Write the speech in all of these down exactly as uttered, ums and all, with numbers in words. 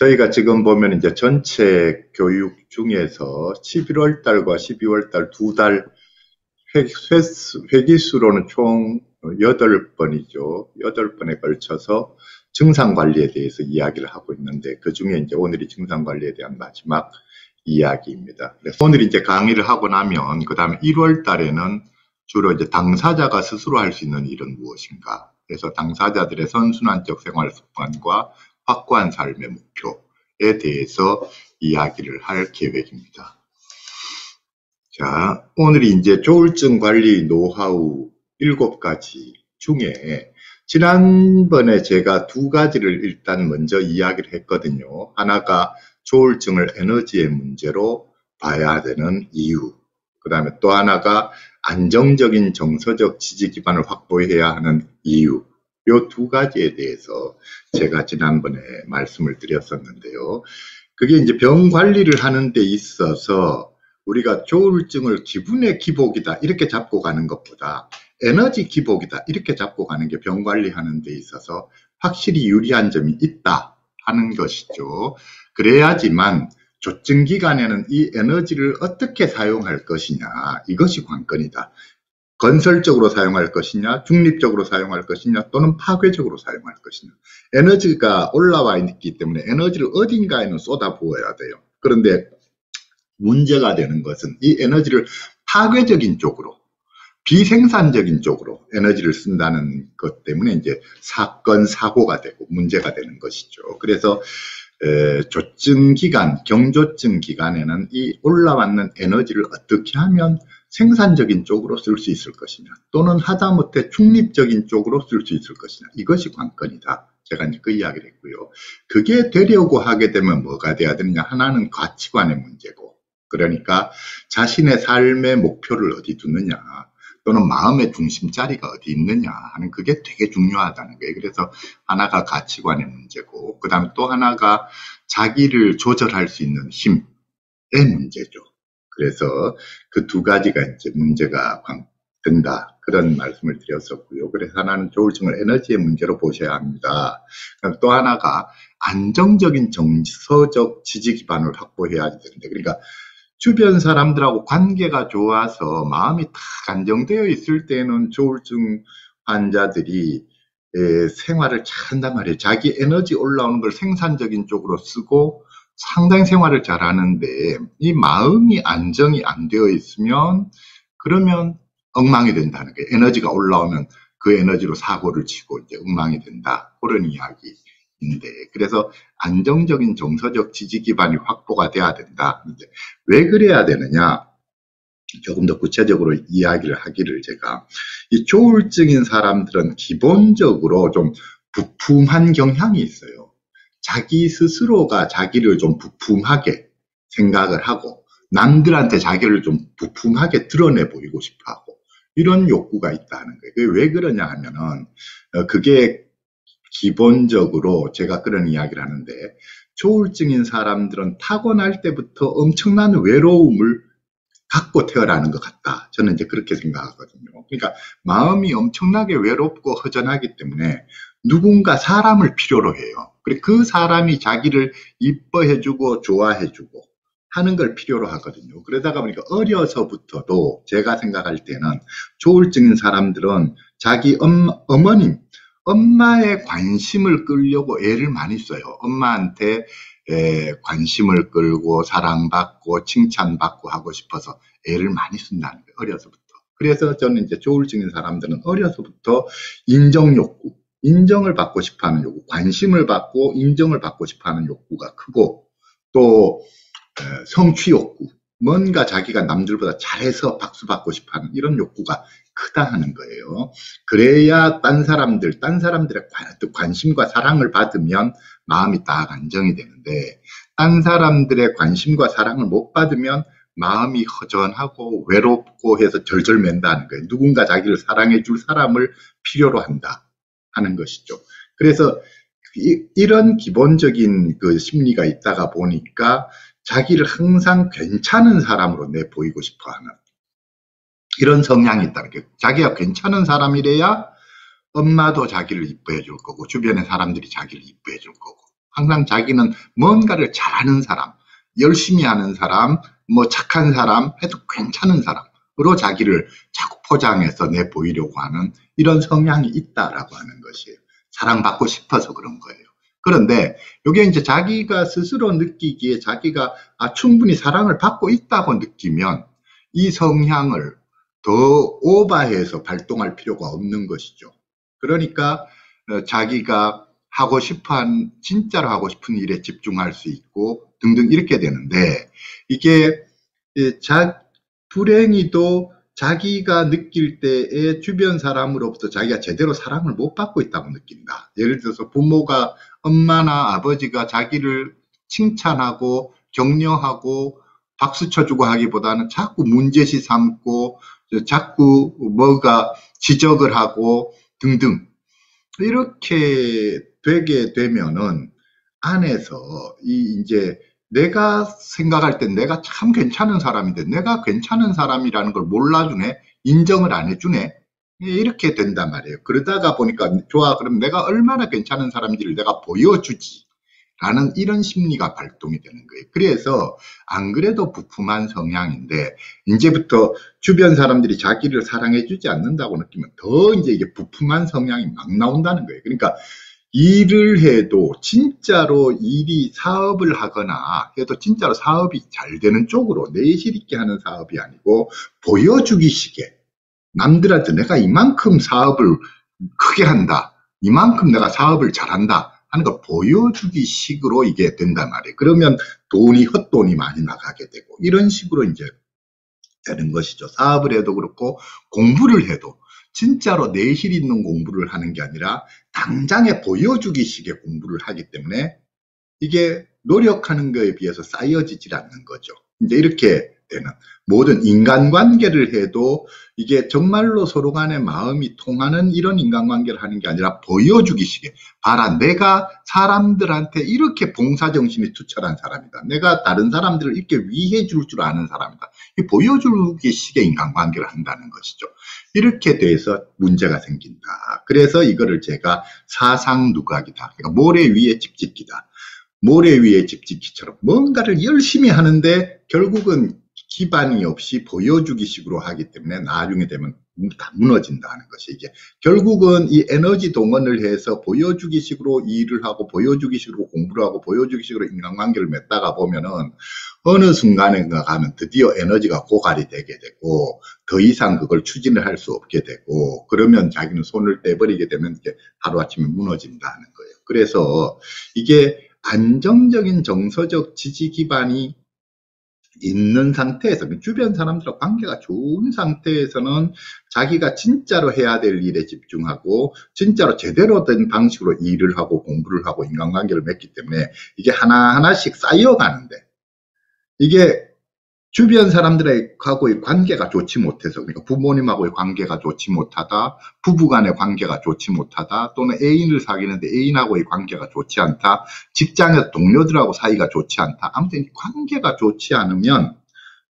저희가 지금 보면 이제 전체 교육 중에서 십일월 달과 십이월 달 두 달 회기수로는 총 여덟 번이죠. 여덟 번에 걸쳐서 증상관리에 대해서 이야기를 하고 있는데, 그 중에 이제 오늘이 증상관리에 대한 마지막 이야기입니다. 그래서 오늘 이제 강의를 하고 나면, 그 다음에 일월 달에는 주로 이제 당사자가 스스로 할 수 있는 일은 무엇인가. 그래서 당사자들의 선순환적 생활 습관과 확고한 삶의 목표에 대해서 이야기를 할 계획입니다. 자, 오늘이 이제 조울증 관리 노하우 일곱 가지 중에, 지난번에 제가 두 가지를 일단 먼저 이야기를 했거든요. 하나가 조울증을 에너지의 문제로 봐야 되는 이유, 그 다음에 또 하나가 안정적인 정서적 지지 기반을 확보해야 하는 이유, 요 두 가지에 대해서 제가 지난번에 말씀을 드렸었는데요. 그게 이제 병 관리를 하는 데 있어서 우리가 조울증을 기분의 기복이다 이렇게 잡고 가는 것보다 에너지 기복이다 이렇게 잡고 가는 게 병 관리하는 데 있어서 확실히 유리한 점이 있다 하는 것이죠. 그래야지만 조증 기간에는 이 에너지를 어떻게 사용할 것이냐, 이것이 관건이다. 건설적으로 사용할 것이냐, 중립적으로 사용할 것이냐, 또는 파괴적으로 사용할 것이냐. 에너지가 올라와 있기 때문에 에너지를 어딘가에는 쏟아부어야 돼요. 그런데 문제가 되는 것은 이 에너지를 파괴적인 쪽으로, 비생산적인 쪽으로 에너지를 쓴다는 것 때문에 이제 사건, 사고가 되고 문제가 되는 것이죠. 그래서 에, 조증 기간, 경조증 기간에는 이 올라왔는 에너지를 어떻게 하면 생산적인 쪽으로 쓸 수 있을 것이냐, 또는 하다못해 중립적인 쪽으로 쓸 수 있을 것이냐, 이것이 관건이다. 제가 이제 그 이야기를 했고요. 그게 되려고 하게 되면 뭐가 돼야 되느냐, 하나는 가치관의 문제고, 그러니까 자신의 삶의 목표를 어디 두느냐, 또는 마음의 중심 자리가 어디 있느냐 하는, 그게 되게 중요하다는 거예요. 그래서 하나가 가치관의 문제고, 그 다음에 또 하나가 자기를 조절할 수 있는 힘의 문제죠. 그래서 그 두 가지가 이제 문제가 된다, 그런 말씀을 드렸었고요. 그래서 하나는 조울증을 에너지의 문제로 보셔야 합니다. 또 하나가 안정적인 정서적 지지 기반을 확보해야 되는데, 그러니까 주변 사람들하고 관계가 좋아서 마음이 딱 안정되어 있을 때는 조울증 환자들이 에, 생활을 잘한단 말이에요. 자기 에너지 올라오는 걸 생산적인 쪽으로 쓰고 상당히 생활을 잘하는데, 이 마음이 안정이 안 되어 있으면 그러면 엉망이 된다는 거예요. 에너지가 올라오면 그 에너지로 사고를 치고 이제 엉망이 된다, 그런 이야기인데, 그래서 안정적인 정서적 지지 기반이 확보가 돼야 된다. 이제 왜 그래야 되느냐, 조금 더 구체적으로 이야기를 하기를, 제가 이 조울증인 사람들은 기본적으로 좀 부품한 경향이 있어요. 자기 스스로가 자기를 좀 부품하게 생각을 하고, 남들한테 자기를 좀 부품하게 드러내 보이고 싶어하고, 이런 욕구가 있다는 거예요. 그게 왜 그러냐 하면은, 그게 기본적으로, 제가 그런 이야기를 하는데, 조울증인 사람들은 타고날 때부터 엄청난 외로움을 갖고 태어나는 것 같다, 저는 이제 그렇게 생각하거든요. 그러니까 마음이 엄청나게 외롭고 허전하기 때문에 누군가 사람을 필요로 해요. 그리고 그 사람이 자기를 이뻐해주고 좋아해주고 하는 걸 필요로 하거든요. 그러다가 보니까 어려서부터도, 제가 생각할 때는 조울증인 사람들은 자기 엄마, 어머님, 엄마의 관심을 끌려고 애를 많이 써요. 엄마한테 에, 관심을 끌고 사랑받고 칭찬받고 하고 싶어서 애를 많이 쓴다는 거예요, 어려서부터. 그래서 저는 이제 조울증인 사람들은 어려서부터 인정 욕구, 인정을 받고 싶어하는 욕구, 관심을 받고 인정을 받고 싶어하는 욕구가 크고, 또 성취 욕구, 뭔가 자기가 남들보다 잘해서 박수받고 싶어하는 이런 욕구가 크다 하는 거예요. 그래야 딴 사람들, 딴 사람들의 관심과 사랑을 받으면 마음이 딱 안정이 되는데, 딴 사람들의 관심과 사랑을 못 받으면 마음이 허전하고 외롭고 해서 절절맨다는 거예요. 누군가 자기를 사랑해 줄 사람을 필요로 한다 하는 것이죠. 그래서 이, 이런 기본적인 그 심리가 있다가 보니까 자기를 항상 괜찮은 사람으로 내보이고 싶어 하는 이런 성향이 있다는 게, 자기가 괜찮은 사람이래야 엄마도 자기를 이뻐해 줄 거고 주변의 사람들이 자기를 이뻐해 줄 거고, 항상 자기는 뭔가를 잘하는 사람, 열심히 하는 사람, 뭐 착한 사람, 해도 괜찮은 사람으로 자기를 자꾸 포장해서 내보이려고 하는 이런 성향이 있다라고 하는 것이에요. 사랑받고 싶어서 그런 거예요. 그런데 이게 이제 자기가 스스로 느끼기에 자기가 아, 충분히 사랑을 받고 있다고 느끼면 이 성향을 더 오버해서 발동할 필요가 없는 것이죠. 그러니까 자기가 하고 싶은, 진짜로 하고 싶은 일에 집중할 수 있고 등등 이렇게 되는데, 이게 자, 불행히도 자기가 느낄 때에 주변 사람으로부터 자기가 제대로 사랑을 못 받고 있다고 느낀다. 예를 들어서 부모가, 엄마나 아버지가 자기를 칭찬하고 격려하고 박수쳐주고 하기보다는 자꾸 문제시 삼고 자꾸 뭐가 지적을 하고 등등 이렇게 되게 되면은 안에서 이 이제 내가 생각할 땐 내가 참 괜찮은 사람인데 내가 괜찮은 사람이라는 걸 몰라주네, 인정을 안 해주네, 이렇게 된단 말이에요. 그러다가 보니까 좋아, 그럼 내가 얼마나 괜찮은 사람인지를 내가 보여주지 라는 이런 심리가 발동이 되는 거예요. 그래서 안 그래도 부품한 성향인데 이제부터 주변 사람들이 자기를 사랑해 주지 않는다고 느끼면 더 이제 이게 부품한 성향이 막 나온다는 거예요. 그러니까 일을 해도 진짜로 일이, 사업을 하거나 해도 진짜로 사업이 잘 되는 쪽으로 내실 있게 하는 사업이 아니고 보여주기식에 남들한테 내가 이만큼 사업을 크게 한다, 이만큼 내가 사업을 잘한다 하는 걸 보여주기 식으로 이게 된단 말이에요. 그러면 돈이, 헛돈이 많이 나가게 되고 이런 식으로 이제 되는 것이죠. 사업을 해도 그렇고 공부를 해도 진짜로 내실 있는 공부를 하는 게 아니라 당장에 보여주기 식의 공부를 하기 때문에 이게 노력하는 거에 비해서 쌓여지질 않는 거죠. 이제 이렇게 되는, 모든 인간관계를 해도 이게 정말로 서로 간에 마음이 통하는 이런 인간관계를 하는 게 아니라 보여주기 식의, 봐라 내가 사람들한테 이렇게 봉사정신이 투철한 사람이다, 내가 다른 사람들을 이렇게 위해 줄 줄 아는 사람이다, 이 보여주기 식의 인간관계를 한다는 것이죠. 이렇게 돼서 문제가 생긴다. 그래서 이거를 제가 사상누각이다, 그러니까 모래 위에 집짓기다, 모래 위에 집짓기처럼 뭔가를 열심히 하는데 결국은 기반이 없이 보여주기 식으로 하기 때문에 나중에 되면 다 무너진다는 것이, 이게 결국은 이 에너지 동원을 해서 보여주기 식으로 일을 하고 보여주기 식으로 공부를 하고 보여주기 식으로 인간관계를 맺다가 보면은 어느 순간에 가면 드디어 에너지가 고갈이 되게 되고 더 이상 그걸 추진을 할 수 없게 되고, 그러면 자기는 손을 떼버리게 되면 이제 하루아침에 무너진다는 거예요. 그래서 이게 안정적인 정서적 지지 기반이 있는 상태에서, 주변 사람들과 관계가 좋은 상태에서는 자기가 진짜로 해야 될 일에 집중하고 진짜로 제대로 된 방식으로 일을 하고 공부를 하고 인간관계를 맺기 때문에 이게 하나하나씩 쌓여가는데, 이게 주변 사람들하고의 관계가 좋지 못해서, 그러니까 부모님하고의 관계가 좋지 못하다, 부부간의 관계가 좋지 못하다, 또는 애인을 사귀는데 애인하고의 관계가 좋지 않다, 직장에서 동료들하고 사이가 좋지 않다, 아무튼 관계가 좋지 않으면,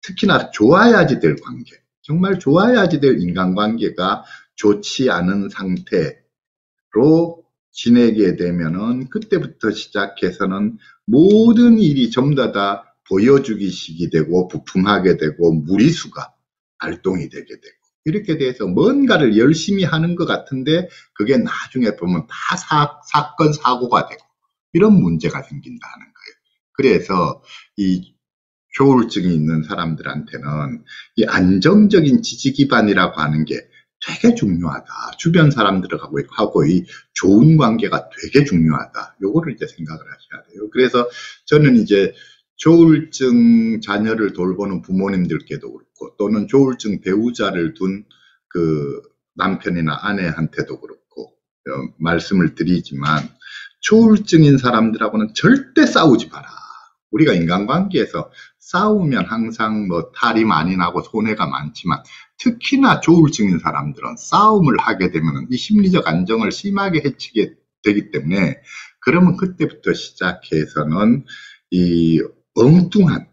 특히나 좋아야지 될 관계, 정말 좋아야지 될 인간관계가 좋지 않은 상태로 지내게 되면은 그때부터 시작해서는 모든 일이 전부 다, 다 보여주기식이 되고 부품하게 되고 무리수가 발동이 되게 되고, 이렇게 돼서 뭔가를 열심히 하는 것 같은데 그게 나중에 보면 다 사, 사건 사고가 되고 이런 문제가 생긴다는 거예요. 그래서 이 조울증이 있는 사람들한테는 이 안정적인 지지 기반이라고 하는 게 되게 중요하다, 주변 사람들하고 이 좋은 관계가 되게 중요하다, 요거를 이제 생각을 하셔야 돼요. 그래서 저는 이제 조울증 자녀를 돌보는 부모님들께도 그렇고, 또는 조울증 배우자를 둔 그 남편이나 아내한테도 그렇고 말씀을 드리지만, 조울증인 사람들하고는 절대 싸우지 마라. 우리가 인간관계에서 싸우면 항상 뭐 탈이 많이 나고 손해가 많지만 특히나 조울증인 사람들은 싸움을 하게 되면 이 심리적 안정을 심하게 해치게 되기 때문에, 그러면 그때부터 시작해서는 이 엉뚱한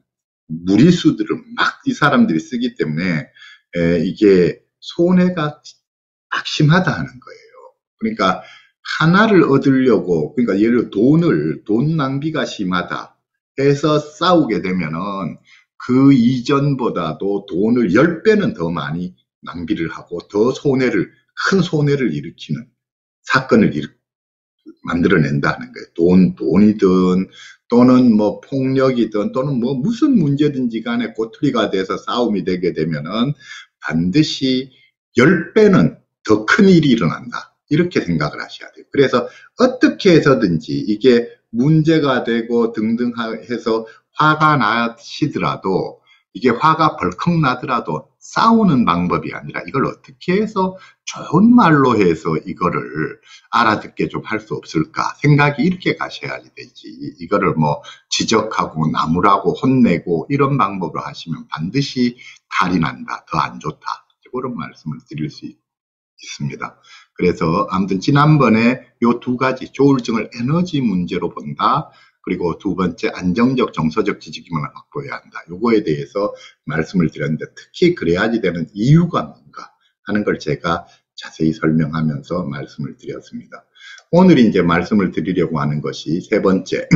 무리수들을 막 이 사람들이 쓰기 때문에 에, 이게 손해가 막심하다 하는 거예요. 그러니까 하나를 얻으려고, 그러니까 예를 들어 돈을, 돈 낭비가 심하다 해서 싸우게 되면은 그 이전보다도 돈을 열 배는 더 많이 낭비를 하고 더 손해를, 큰 손해를 일으키는 사건을 일, 만들어낸다는 거예요. 돈, 돈이든 또는 뭐 폭력이든 또는 뭐 무슨 문제든지 간에 꼬투리가 돼서 싸움이 되게 되면은 반드시 열 배는 더 큰 일이 일어난다, 이렇게 생각을 하셔야 돼요. 그래서 어떻게 해서든지 이게 문제가 되고 등등 해서 화가 나시더라도, 이게 화가 벌컥 나더라도 싸우는 방법이 아니라 이걸 어떻게 해서 좋은 말로 해서 이거를 알아듣게 좀 할 수 없을까 생각이 이렇게 가셔야 되지, 이거를 뭐 지적하고 나무라고 혼내고 이런 방법으로 하시면 반드시 탈이 난다, 더 안 좋다, 그런 말씀을 드릴 수 있, 있습니다. 그래서 아무튼 지난번에 요 두 가지, 조울증을 에너지 문제로 본다, 그리고 두 번째 안정적 정서적 지지기만을 확보해야 한다, 요거에 대해서 말씀을 드렸는데, 특히 그래야지 되는 이유가 뭔가 하는 걸 제가 자세히 설명하면서 말씀을 드렸습니다. 오늘 이제 말씀을 드리려고 하는 것이 세 번째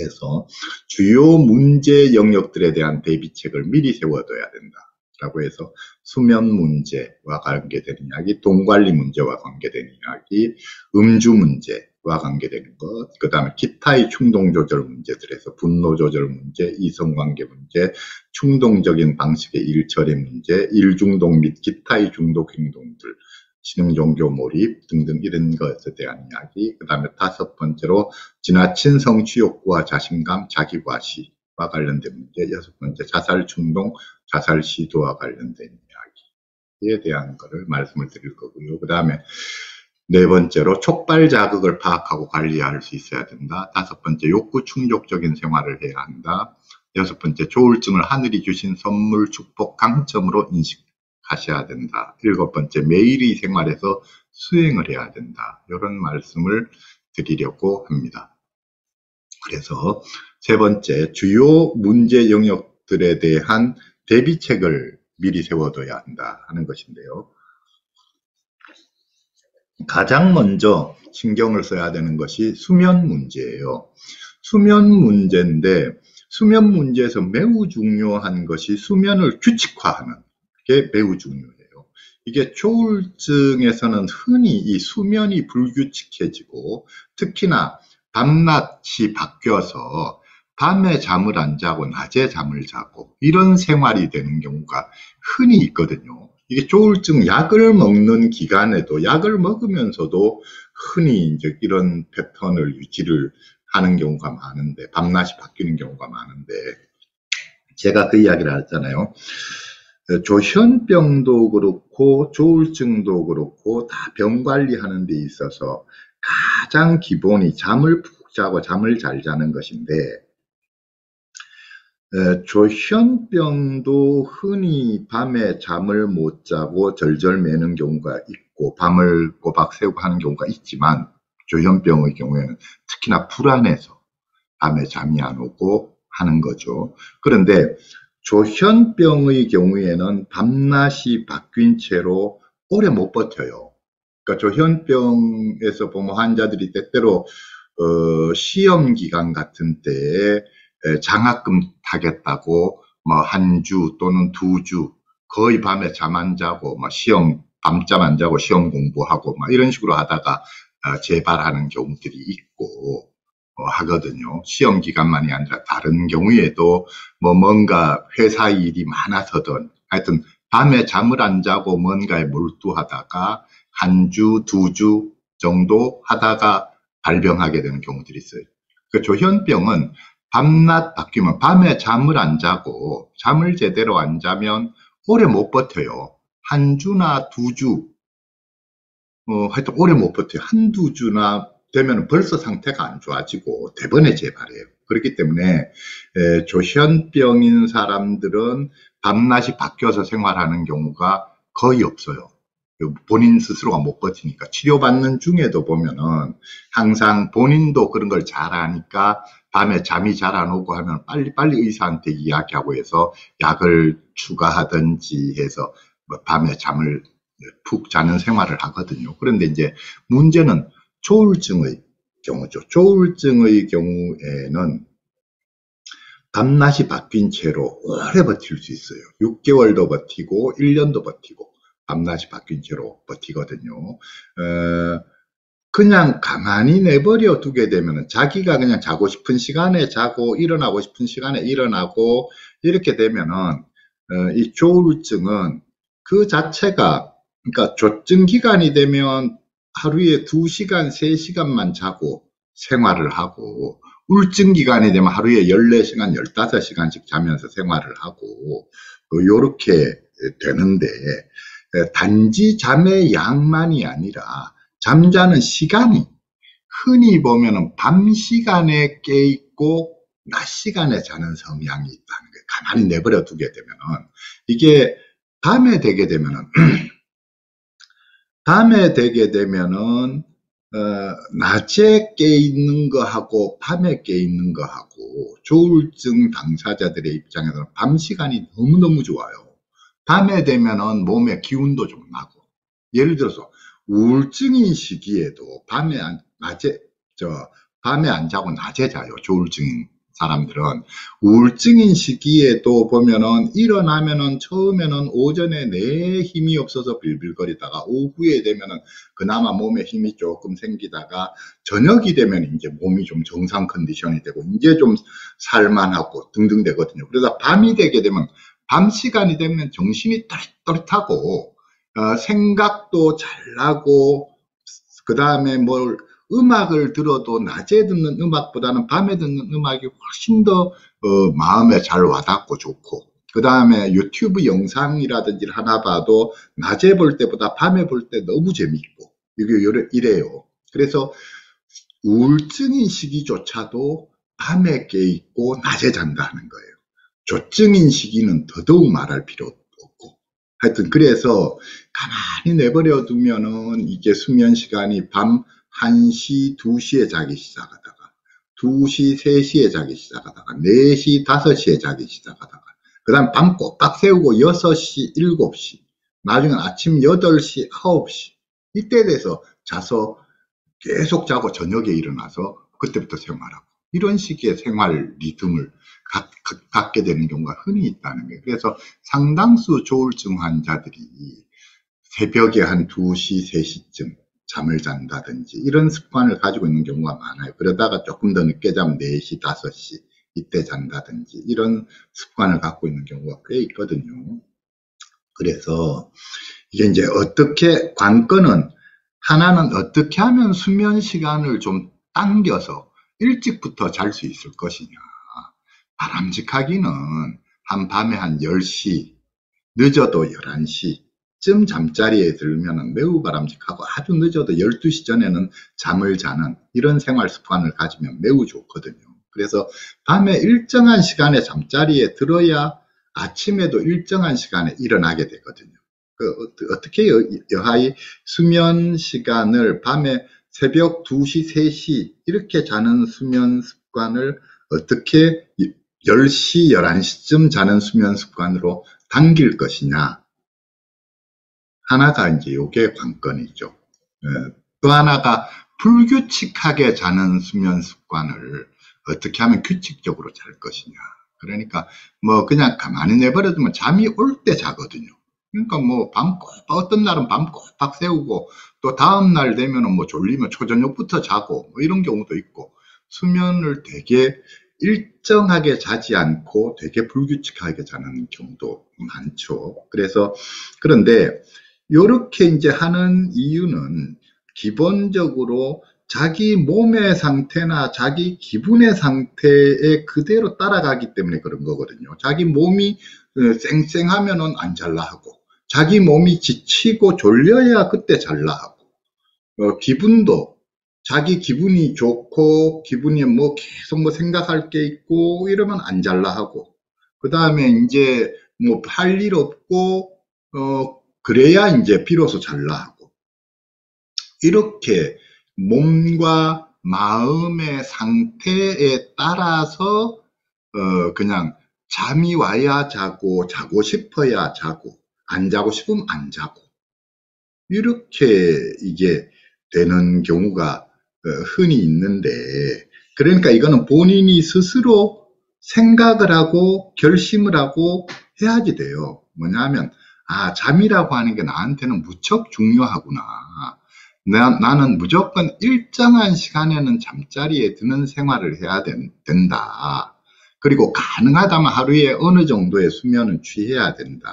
해서 주요 문제 영역들에 대한 대비책을 미리 세워둬야 된다 라고 해서 수면 문제와 관계된 이야기, 돈 관리 문제와 관계된 이야기, 음주 문제와 관계되는 것, 그 다음에 기타의 충동 조절 문제들에서 분노 조절 문제, 이성관계 문제, 충동적인 방식의 일처리 문제, 일중독 및 기타의 중독 행동들, 신흥 종교 몰입 등등 이런 것에 대한 이야기, 그 다음에 다섯 번째로 지나친 성취 욕구와 자신감, 자기 과시 와 관련된 문제, 여섯 번째 자살 충동, 자살 시도와 관련된 이야기에 대한 것을 말씀을 드릴 거고요. 그 다음에 네 번째로 촉발 자극을 파악하고 관리할 수 있어야 된다. 다섯 번째 욕구 충족적인 생활을 해야 한다. 여섯 번째 조울증을 하늘이 주신 선물, 축복, 강점으로 인식하셔야 된다. 일곱 번째 매일의 생활에서 수행을 해야 된다. 이런 말씀을 드리려고 합니다. 그래서 세 번째, 주요 문제 영역들에 대한 대비책을 미리 세워둬야 한다 하는 것인데요. 가장 먼저 신경을 써야 되는 것이 수면 문제예요. 수면 문제인데, 수면 문제에서 매우 중요한 것이 수면을 규칙화하는 게 매우 중요해요. 이게 조울증에서는 흔히 이 수면이 불규칙해지고, 특히나 밤낮이 바뀌어서 밤에 잠을 안 자고 낮에 잠을 자고 이런 생활이 되는 경우가 흔히 있거든요. 이게 조울증 약을 먹는 기간에도, 약을 먹으면서도 흔히 이제 이런 패턴을 유지를 하는 경우가 많은데, 밤낮이 바뀌는 경우가 많은데, 제가 그 이야기를 했잖아요. 조현병도 그렇고 조울증도 그렇고 다 병 관리하는 데 있어서 가장 기본이 잠을 푹 자고 잠을 잘 자는 것인데, 에, 조현병도 흔히 밤에 잠을 못 자고 절절매는 경우가 있고 밤을 꼬박 새우고 하는 경우가 있지만, 조현병의 경우에는 특히나 불안해서 밤에 잠이 안 오고 하는 거죠. 그런데 조현병의 경우에는 밤낮이 바뀐 채로 오래 못 버텨요. 그러니까 조현병에서 보면 환자들이 때때로 어, 시험기간 같은 때에 장학금 타겠다고 뭐 한 주 또는 두 주 거의 밤에 잠 안 자고 막 시험 밤잠 안 자고 시험 공부하고 막 이런 식으로 하다가 어, 재발하는 경우들이 있고 어, 하거든요. 시험기간만이 아니라 다른 경우에도 뭐 뭔가 회사 일이 많아서든 하여튼 밤에 잠을 안 자고 뭔가에 몰두하다가 한 주, 두 주 정도 하다가 발병하게 되는 경우들이 있어요. 그 조현병은 밤낮 바뀌면, 밤에 잠을 안 자고 잠을 제대로 안 자면 오래 못 버텨요. 한 주나 두 주, 어, 하여튼 오래 못 버텨요. 한두 주나 되면 벌써 상태가 안 좋아지고 대번에 재발해요. 그렇기 때문에 에, 조현병인 사람들은 밤낮이 바뀌어서 생활하는 경우가 거의 없어요. 본인 스스로가 못 버티니까. 치료받는 중에도 보면은 항상 본인도 그런 걸 잘 아니까 밤에 잠이 잘 안 오고 하면 빨리빨리 의사한테 이야기하고 해서 약을 추가하든지 해서 밤에 잠을 푹 자는 생활을 하거든요. 그런데 이제 문제는 조울증의 경우죠. 조울증의 경우에는 밤낮이 바뀐 채로 오래 버틸 수 있어요. 육 개월도 버티고 일 년도 버티고 밤낮이 바뀐 채로 버티거든요. 어, 그냥 가만히 내버려 두게 되면 자기가 그냥 자고 싶은 시간에 자고 일어나고 싶은 시간에 일어나고 이렇게 되면 어, 이 조울증은 그 자체가, 그러니까 조증 기간이 되면 하루에 두 시간, 세 시간만 자고 생활을 하고, 울증 기간이 되면 하루에 열네 시간, 열다섯 시간씩 자면서 생활을 하고 요렇게 되는데, 단지 잠의 양만이 아니라 잠자는 시간이 흔히 보면은 밤 시간에 깨 있고 낮 시간에 자는 성향이 있다는 거예요. 가만히 내버려 두게 되면은 이게 밤에 되게 되면은 밤에 되게 되면은 어, 낮에 깨 있는 거하고 밤에 깨 있는 거하고, 조울증 당사자들의 입장에서는 밤 시간이 너무너무 좋아요. 밤에 되면은 몸에 기운도 좀 나고, 예를 들어서 우울증인 시기에도 밤에 안, 낮에 저 밤에 안 자고 낮에 자요. 조울증인 사람들은 우울증인 시기에도 보면은 일어나면은 처음에는 오전에 내 힘이 없어서 빌빌거리다가 오후에 되면은 그나마 몸에 힘이 조금 생기다가 저녁이 되면 이제 몸이 좀 정상 컨디션이 되고 이제 좀 살만하고 등등 되거든요. 그래서 밤이 되게 되면 밤 시간이 되면 정신이 또릿또릿하고 어, 생각도 잘 나고, 그 다음에 뭘 음악을 들어도 낮에 듣는 음악보다는 밤에 듣는 음악이 훨씬 더 어, 마음에 잘 와닿고 좋고, 그 다음에 유튜브 영상이라든지 하나 봐도 낮에 볼 때보다 밤에 볼 때 너무 재미있고 이래요. 그래서 우울증인 시기조차도 밤에 깨있고 낮에 잔다는 거예요. 조증인 시기는 더더욱 말할 필요 없고, 하여튼 그래서 가만히 내버려 두면은 이게 수면 시간이 밤 한 시, 두 시에 자기 시작하다가 두 시, 세 시에 자기 시작하다가 네 시, 다섯 시에 자기 시작하다가 그 다음 밤 꼬박 세우고 여섯 시, 일곱 시, 나중엔 아침 여덟 시, 아홉 시, 이때 돼서 자서 계속 자고 저녁에 일어나서 그때부터 생활하고, 이런 식의 생활 리듬을 가, 가, 갖게 되는 경우가 흔히 있다는 거예요. 그래서 상당수 조울증 환자들이 새벽에 한 두 시, 세 시쯤 잠을 잔다든지 이런 습관을 가지고 있는 경우가 많아요. 그러다가 조금 더 늦게 자면 네 시, 다섯 시 이때 잔다든지 이런 습관을 갖고 있는 경우가 꽤 있거든요. 그래서 이게 이제 어떻게, 관건은 하나는 어떻게 하면 수면 시간을 좀 당겨서 일찍부터 잘 수 있을 것이냐. 바람직하기는 한 밤에 한 열 시, 늦어도 열한 시 쯤 잠자리에 들면 매우 바람직하고, 아주 늦어도 열두 시 전에는 잠을 자는 이런 생활 습관을 가지면 매우 좋거든요. 그래서 밤에 일정한 시간에 잠자리에 들어야 아침에도 일정한 시간에 일어나게 되거든요. 그 어떻게 여, 여하이 수면 시간을 밤에 새벽 두 시, 세 시 이렇게 자는 수면 습관을 어떻게 열 시, 열한 시쯤 자는 수면 습관으로 당길 것이냐, 하나가 이제 요게 관건이죠. 또 하나가 불규칙하게 자는 수면 습관을 어떻게 하면 규칙적으로 잘 것이냐. 그러니까 뭐 그냥 가만히 내버려두면 잠이 올 때 자거든요. 그러니까 뭐 밤 꼬박, 어떤 날은 밤 꼬박 세우고 또 다음 날 되면은 뭐 졸리면 초저녁부터 자고 뭐 이런 경우도 있고, 수면을 되게 일정하게 자지 않고 되게 불규칙하게 자는 경우도 많죠. 그래서 그런데 요렇게 이제 하는 이유는 기본적으로 자기 몸의 상태나 자기 기분의 상태에 그대로 따라가기 때문에 그런 거거든요. 자기 몸이 쌩쌩하면은 안 잘라 하고, 자기 몸이 지치고 졸려야 그때 잘라 하고, 어, 기분도 자기 기분이 좋고 기분이 뭐 계속 뭐 생각할 게 있고 이러면 안 잘라 하고, 그 다음에 이제 뭐 할 일 없고 어 그래야 이제 비로소 잘나하고, 이렇게 몸과 마음의 상태에 따라서 어 그냥 잠이 와야 자고, 자고 싶어야 자고, 안 자고 싶으면 안 자고, 이렇게 이게 되는 경우가 흔히 있는데, 그러니까 이거는 본인이 스스로 생각을 하고 결심을 하고 해야지 돼요. 뭐냐면 아, 잠이라고 하는 게 나한테는 무척 중요하구나, 나, 나는 무조건 일정한 시간에는 잠자리에 드는 생활을 해야 된, 된다. 그리고 가능하다면 하루에 어느 정도의 수면은 취해야 된다.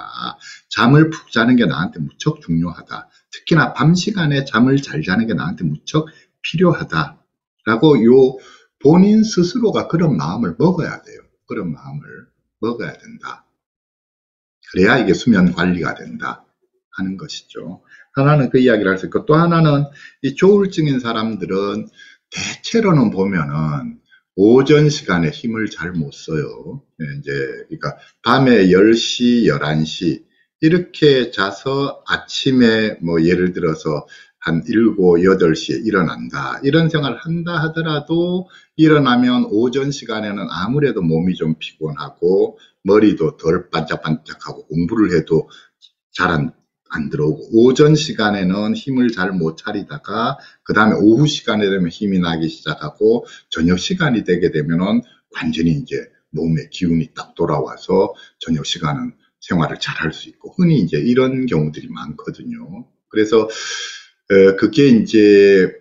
잠을 푹 자는 게 나한테 무척 중요하다. 특히나 밤 시간에 잠을 잘 자는 게 나한테 무척 필요하다. 라고 요 본인 스스로가 그런 마음을 먹어야 돼요. 그런 마음을 먹어야 된다. 그래야 이게 수면 관리가 된다 하는 것이죠. 하나는 그 이야기를 할 수 있고, 또 하나는 이 조울증인 사람들은 대체로는 보면은 오전 시간에 힘을 잘 못 써요. 이제, 그러니까, 밤에 열 시, 열한 시, 이렇게 자서 아침에 뭐 예를 들어서 한 일곱, 여덟 시에 일어난다. 이런 생활을 한다 하더라도 일어나면 오전 시간에는 아무래도 몸이 좀 피곤하고, 머리도 덜 반짝반짝하고, 공부를 해도 잘 안, 안 들어오고, 오전 시간에는 힘을 잘 못 차리다가 그 다음에 오후 시간에 되면 힘이 나기 시작하고, 저녁 시간이 되게 되면은 완전히 이제 몸의 기운이 딱 돌아와서 저녁 시간은 생활을 잘 할 수 있고, 흔히 이제 이런 경우들이 많거든요. 그래서 그게 이제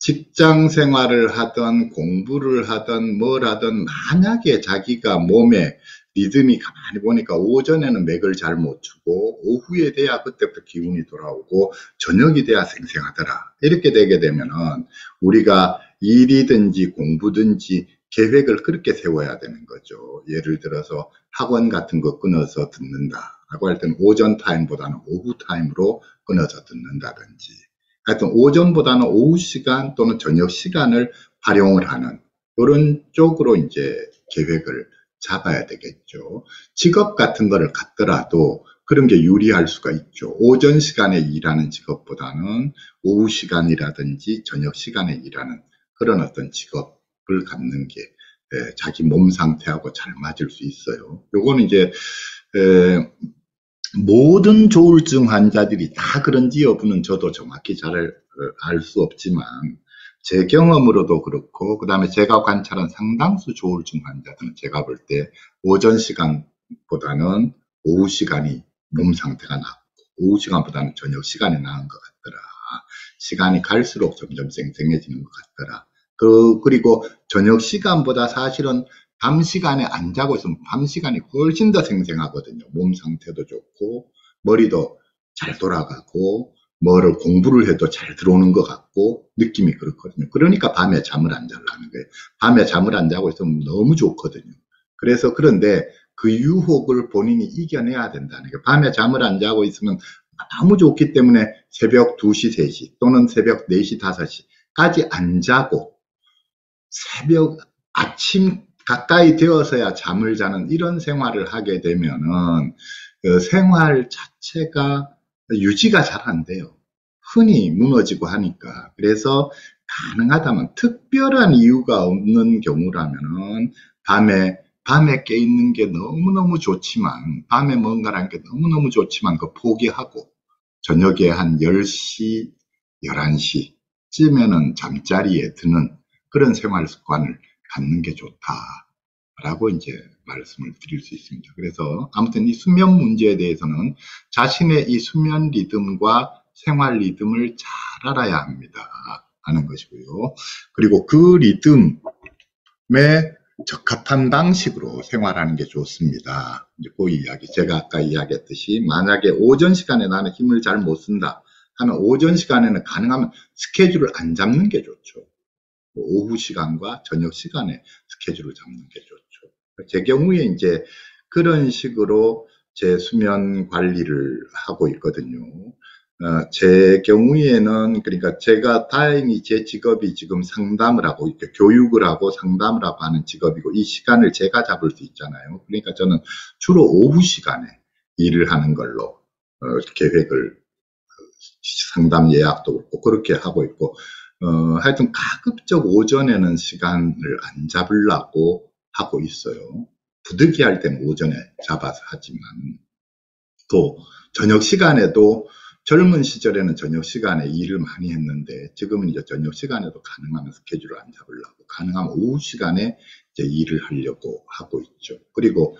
직장 생활을 하든 공부를 하든 뭘 하든, 만약에 자기가 몸에 리듬이 가만히 보니까 오전에는 맥을 잘 못 주고, 오후에 돼야 그때부터 기운이 돌아오고, 저녁이 돼야 생생하더라, 이렇게 되게 되면은 우리가 일이든지 공부든지 계획을 그렇게 세워야 되는 거죠. 예를 들어서 학원 같은 거 끊어서 듣는다 라고 할 때는 오전 타임보다는 오후 타임으로 끊어서 듣는다든지, 하여튼 오전보다는 오후 시간 또는 저녁 시간을 활용을 하는 이런 쪽으로 이제 계획을 잡아야 되겠죠. 직업 같은 거를 갖더라도 그런 게 유리할 수가 있죠. 오전 시간에 일하는 직업보다는 오후 시간이라든지 저녁 시간에 일하는 그런 어떤 직업을 갖는 게 자기 몸 상태하고 잘 맞을 수 있어요. 요거는 이제 모든 조울증 환자들이 다 그런지 여부는 저도 정확히 잘 알 수 없지만, 제 경험으로도 그렇고, 그 다음에 제가 관찰한 상당수 조울증 환자들은 제가 볼 때 오전 시간보다는 오후 시간이 몸 상태가 낫고, 오후 시간보다는 저녁 시간이 나은 것 같더라, 시간이 갈수록 점점 쌩쌩해지는 것 같더라, 그, 그리고 저녁 시간보다 사실은 밤 시간에 안 자고 있으면 밤 시간이 훨씬 더 쌩쌩하거든요. 몸 상태도 좋고, 머리도 잘 돌아가고, 뭐를 공부를 해도 잘 들어오는 것 같고, 느낌이 그렇거든요. 그러니까 밤에 잠을 안 자려는 거예요. 밤에 잠을 안 자고 있으면 너무 좋거든요. 그래서 그런데 그 유혹을 본인이 이겨내야 된다는 게, 밤에 잠을 안 자고 있으면 너무 좋기 때문에 새벽 두 시, 세 시 또는 새벽 네 시, 다섯 시까지 안 자고 새벽 아침 가까이 되어서야 잠을 자는 이런 생활을 하게 되면은 그 생활 자체가 유지가 잘 안 돼요. 흔히 무너지고 하니까. 그래서 가능하다면 특별한 이유가 없는 경우라면은 밤에 밤에 깨 있는 게 너무너무 좋지만, 밤에 뭔가를 하는 게 너무너무 좋지만 그 포기하고, 저녁에 한 열 시, 열한 시쯤에는 잠자리에 드는 그런 생활 습관을 갖는 게 좋다라고 이제 말씀을 드릴 수 있습니다. 그래서 아무튼 이 수면 문제에 대해서는 자신의 이 수면 리듬과 생활 리듬을 잘 알아야 합니다 하는 것이고요. 그리고 그 리듬에 적합한 방식으로 생활하는 게 좋습니다. 이제 그 이야기, 제가 아까 이야기했듯이 만약에 오전 시간에 나는 힘을 잘 못 쓴다 하면, 오전 시간에는 가능하면 스케줄을 안 잡는 게 좋죠. 오후 시간과 저녁 시간에 스케줄을 잡는 게 좋죠. 제 경우에 이제 그런 식으로 제 수면 관리를 하고 있거든요. 어, 제 경우에는, 그러니까 제가 다행히 제 직업이 지금 상담을 하고, 이렇게 교육을 하고 상담을 하고 하는 직업이고, 이 시간을 제가 잡을 수 있잖아요. 그러니까 저는 주로 오후 시간에 일을 하는 걸로 어, 계획을, 상담 예약도 그렇고 그렇게 하고 있고, 어, 하여튼 가급적 오전에는 시간을 안 잡으려고 하고 있어요. 부득이할 때는 오전에 잡아서 하지만, 또 저녁 시간에도, 젊은 시절에는 저녁 시간에 일을 많이 했는데, 지금은 이제 저녁 시간에도 가능하면 스케줄을 안 잡으려고, 가능하면 오후 시간에 이제 일을 하려고 하고 있죠. 그리고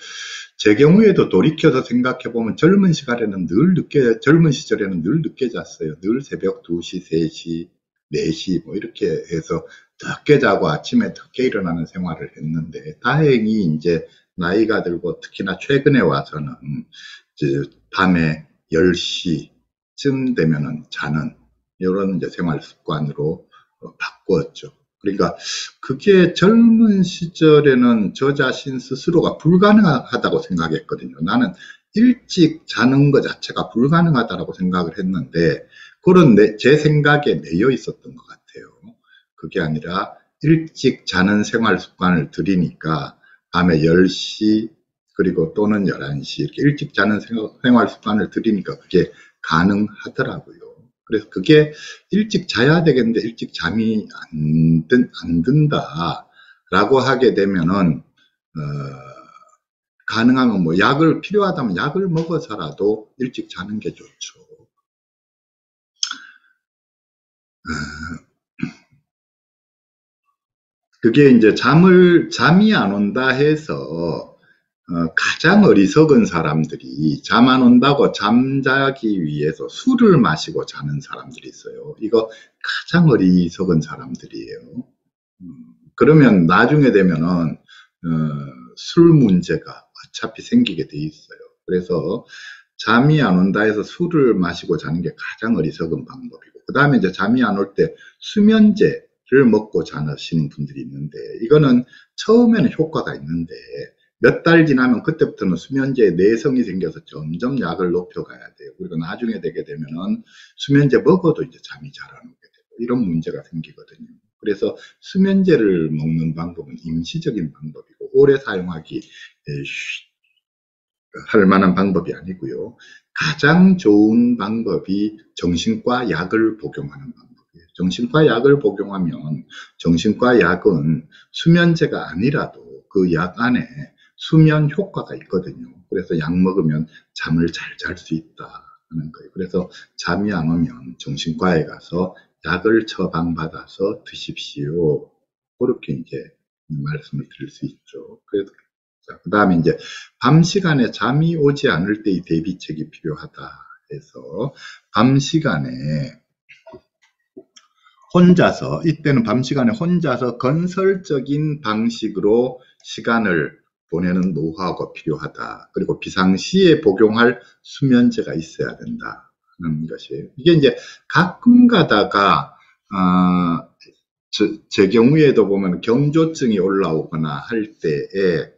제 경우에도 돌이켜서 생각해보면 젊은 시간에는 늘 늦게, 젊은 시절에는 늘 늦게 잤어요. 늘 새벽 두 시, 세 시, 네 시 뭐 이렇게 해서 늦게 자고 아침에 늦게 일어나는 생활을 했는데, 다행히 이제 나이가 들고 특히나 최근에 와서는 이제 밤에 열 시쯤 되면은 자는 이런 이제 생활 습관으로 바꾸었죠. 그러니까 그게 젊은 시절에는 저 자신 스스로가 불가능하다고 생각했거든요. 나는 일찍 자는 것 자체가 불가능하다라고 생각을 했는데, 그런 내, 제 생각에 매여 있었던 것 같아요. 그게 아니라 일찍 자는 생활 습관을 들이니까 밤에 열 시 그리고 또는 열한 시 이렇게 일찍 자는 생활 습관을 들이니까 그게 가능하더라고요. 그래서 그게 일찍 자야 되겠는데 일찍 잠이 안, 든, 안 든다라고 하게 되면은, 어, 가능하면 뭐 약을 필요하다면 약을 먹어서라도 일찍 자는 게 좋죠. 어, 그게 이제 잠을, 잠이 안 온다 해서, 어, 가장 어리석은 사람들이 잠 안 온다고 잠자기 위해서 술을 마시고 자는 사람들이 있어요. 이거 가장 어리석은 사람들이에요. 음, 그러면 나중에 되면은 어, 술 문제가 어차피 생기게 돼 있어요. 그래서 잠이 안 온다 해서 술을 마시고 자는 게 가장 어리석은 방법이고, 그 다음에 이제 잠이 안 올 때 수면제를 먹고 자시는 분들이 있는데, 이거는 처음에는 효과가 있는데 몇 달 지나면 그때부터는 수면제에 내성이 생겨서 점점 약을 높여가야 돼요. 그리고 나중에 되게 되면은 수면제 먹어도 이제 잠이 잘 안 오게 되고 이런 문제가 생기거든요. 그래서 수면제를 먹는 방법은 임시적인 방법이고 오래 사용하기 할 만한 방법이 아니고요. 가장 좋은 방법이 정신과 약을 복용하는 방법이에요. 정신과 약을 복용하면, 정신과 약은 수면제가 아니라도 그 약 안에 수면 효과가 있거든요. 그래서 약 먹으면 잠을 잘 잘 수 있다 하는 거예요. 그래서 잠이 안 오면 정신과에 가서 약을 처방받아서 드십시오. 그렇게 이제 말씀을 드릴 수 있죠. 그래서 그 다음에 이제 밤 시간에 잠이 오지 않을 때의 대비책이 필요하다 해서, 밤 시간에 혼자서, 이때는 밤 시간에 혼자서 건설적인 방식으로 시간을 보내는 노하우가 필요하다. 그리고 비상시에 복용할 수면제가 있어야 된다 하는 것이에요. 이게 이제 가끔 가다가 어, 저, 제 경우에도 보면 경조증이 올라오거나 할 때에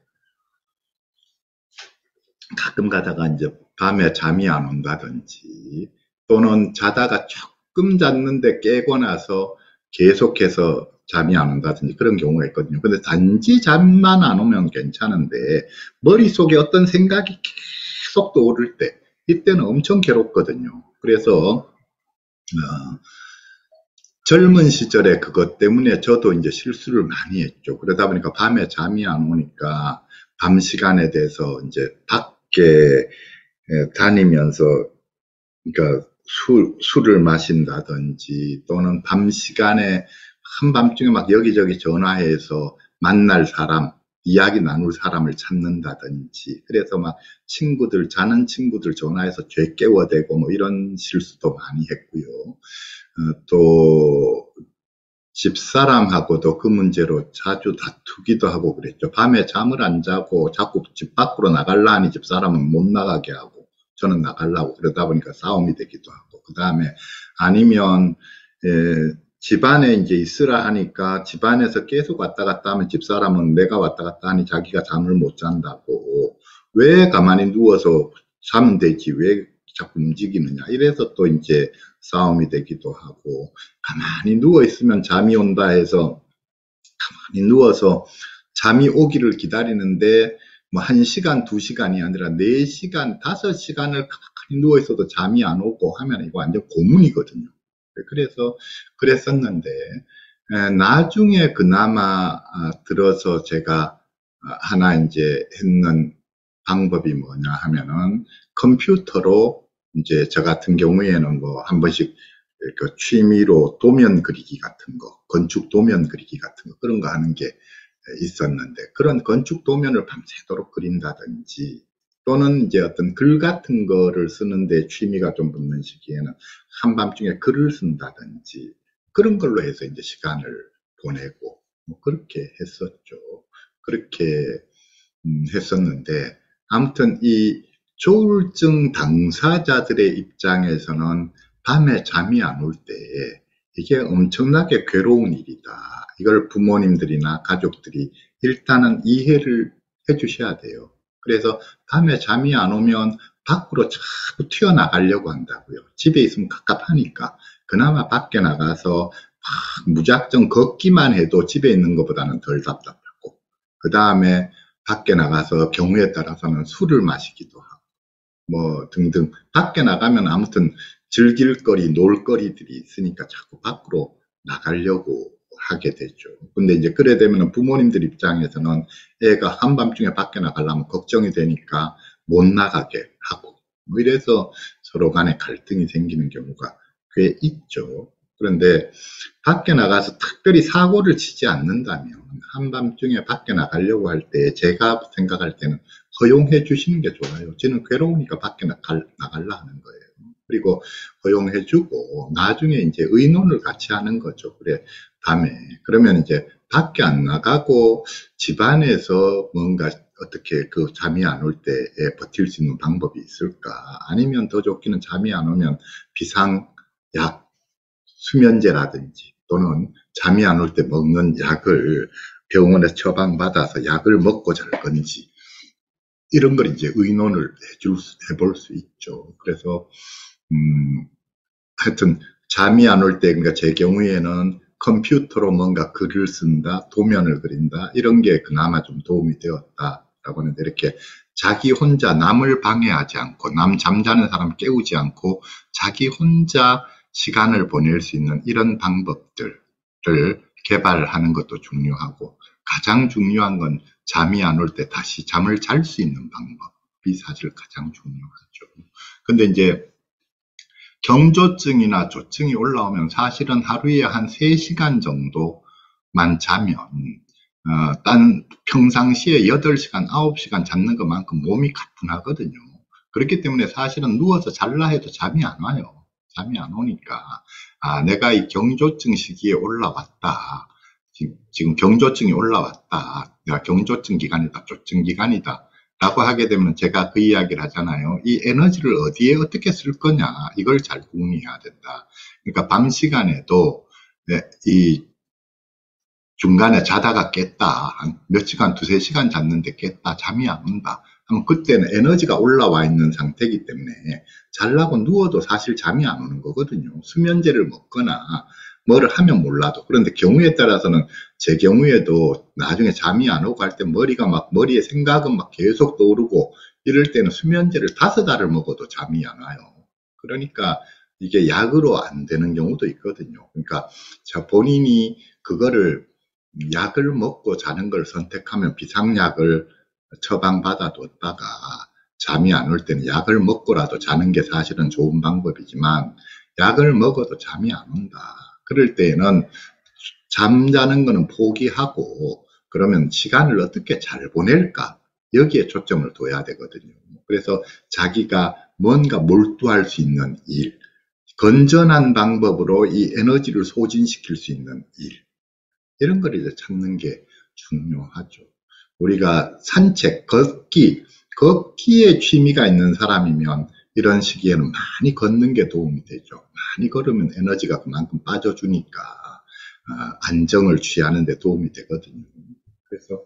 가끔 가다가 이제 밤에 잠이 안 온다든지, 또는 자다가 조금 잤는데 깨고 나서 계속해서 잠이 안 온다든지 그런 경우가 있거든요. 근데 단지 잠만 안 오면 괜찮은데 머릿속에 어떤 생각이 계속 떠오를 때, 이때는 엄청 괴롭거든요. 그래서 어, 젊은 시절에 그것 때문에 저도 이제 실수를 많이 했죠. 그러다 보니까 밤에 잠이 안 오니까 밤 시간에 대해서 이제 밖에 다니면서, 그러니까 술, 술을 마신다든지, 또는 밤 시간에 한밤중에 막 여기저기 전화해서 만날 사람, 이야기 나눌 사람을 찾는다든지, 그래서 막 친구들, 자는 친구들 전화해서 죄 깨워대고 뭐 이런 실수도 많이 했고요. 어, 또 집사람하고도 그 문제로 자주 다투기도 하고 그랬죠. 밤에 잠을 안 자고 자꾸 집 밖으로 나갈라 하니 집사람은 못 나가게 하고 저는 나가려고, 그러다 보니까 싸움이 되기도 하고, 그 다음에 아니면 에, 집안에 이제 있으라 하니까 집안에서 계속 왔다 갔다 하면 집사람은 내가 왔다 갔다 하니 자기가 잠을 못 잔다고, 왜 가만히 누워서 자면 되지 왜 자꾸 움직이느냐, 이래서 또 이제 싸움이 되기도 하고, 가만히 누워 있으면 잠이 온다 해서 가만히 누워서 잠이 오기를 기다리는데 뭐 한 시간, 두 시간이 아니라 네 시간, 다섯 시간을 가만히 누워 있어도 잠이 안 오고 하면 이거 완전 고문이거든요. 그래서 그랬었는데 나중에 그나마 들어서 제가 하나 이제 했는 방법이 뭐냐 하면은, 컴퓨터로 이제 저 같은 경우에는 뭐 한 번씩 그 취미로 도면 그리기 같은 거, 건축 도면 그리기 같은 거, 그런 거 하는 게 있었는데, 그런 건축 도면을 밤새도록 그린다든지, 또는 이제 어떤 글 같은 거를 쓰는데 취미가 좀 붙는 시기에는 한밤중에 글을 쓴다든지, 그런 걸로 해서 이제 시간을 보내고 뭐 그렇게 했었죠. 그렇게 음, 했었는데, 아무튼 이 조울증 당사자들의 입장에서는 밤에 잠이 안 올 때에 이게 엄청나게 괴로운 일이다. 이걸 부모님들이나 가족들이 일단은 이해를 해 주셔야 돼요. 그래서 밤에 잠이 안 오면 밖으로 자꾸 튀어나가려고 한다고요. 집에 있으면 갑갑하니까 그나마 밖에 나가서 막 무작정 걷기만 해도 집에 있는 것보다는 덜 답답하고, 그 다음에 밖에 나가서 경우에 따라서는 술을 마시기도 하고 뭐 등등, 밖에 나가면 아무튼 즐길 거리, 놀 거리들이 있으니까 자꾸 밖으로 나가려고 하게 되죠. 근데 이제 그래 되면 부모님들 입장에서는 애가 한밤중에 밖에 나가려면 걱정이 되니까 못 나가게 하고, 뭐 이래서 서로 간에 갈등이 생기는 경우가 꽤 있죠. 그런데 밖에 나가서 특별히 사고를 치지 않는다면 한밤중에 밖에 나가려고 할 때 제가 생각할 때는 허용해 주시는 게 좋아요. 쟤는 괴로우니까 밖에 나갈, 나가려 하는 거예요. 그리고 허용해 주고 나중에 이제 의논을 같이 하는 거죠. 그래 밤에 그러면 이제 밖에 안 나가고 집안에서 뭔가 어떻게 그 잠이 안 올 때에 버틸 수 있는 방법이 있을까? 아니면 더 좋기는 잠이 안 오면 비상약, 수면제라든지, 또는 잠이 안 올 때 먹는 약을 병원에 처방받아서 약을 먹고 잘 건지, 이런 걸 이제 의논을 해줄, 해볼 수 있죠. 그래서, 음, 하여튼, 잠이 안 올 때, 그러니까 제 경우에는 컴퓨터로 뭔가 글을 쓴다, 도면을 그린다, 이런 게 그나마 좀 도움이 되었다라고 하는데, 이렇게 자기 혼자 남을 방해하지 않고, 남 잠자는 사람 깨우지 않고, 자기 혼자 시간을 보낼 수 있는 이런 방법들을 개발하는 것도 중요하고, 가장 중요한 건 잠이 안 올 때 다시 잠을 잘 수 있는 방법이 사실 가장 중요하죠. 근데 이제 경조증이나 조증이 올라오면 사실은 하루에 한 세 시간 정도만 자면 어, 딴 평상시에 여덟 시간, 아홉 시간 잡는 것만큼 몸이 가뿐하거든요. 그렇기 때문에 사실은 누워서 잘라 해도 잠이 안 와요. 잠이 안 오니까, 아, 내가 이 경조증 시기에 올라왔다. 지금, 지금 경조증이 올라왔다. 내가 경조증 기간이다. 조증 기간이다. 라고 하게 되면 제가 그 이야기를 하잖아요. 이 에너지를 어디에 어떻게 쓸 거냐. 이걸 잘 궁리해야 된다. 그러니까 밤 시간에도, 네, 이 중간에 자다가 깼다. 한 몇 시간, 두세 시간 잤는데 깼다. 잠이 안 온다. 그때는 에너지가 올라와 있는 상태이기 때문에 잘라고 누워도 사실 잠이 안 오는 거거든요. 수면제를 먹거나 뭐를 하면 몰라도. 그런데 경우에 따라서는 제 경우에도 나중에 잠이 안 오고 할 때 머리가 막, 머리에 생각은 막 계속 떠오르고 이럴 때는 수면제를 다섯 알을 먹어도 잠이 안 와요. 그러니까 이게 약으로 안 되는 경우도 있거든요. 그러니까 자, 본인이 그거를 약을 먹고 자는 걸 선택하면 비상약을 처방받아뒀다가 잠이 안 올 때는 약을 먹고라도 자는 게 사실은 좋은 방법이지만, 약을 먹어도 잠이 안 온다. 그럴 때에는 잠자는 거는 포기하고 그러면 시간을 어떻게 잘 보낼까, 여기에 초점을 둬야 되거든요. 그래서 자기가 뭔가 몰두할 수 있는 일, 건전한 방법으로 이 에너지를 소진시킬 수 있는 일, 이런 걸 이제 찾는 게 중요하죠. 우리가 산책, 걷기, 걷기에 취미가 있는 사람이면 이런 시기에는 많이 걷는 게 도움이 되죠. 많이 걸으면 에너지가 그만큼 빠져주니까 안정을 취하는 데 도움이 되거든요. 그래서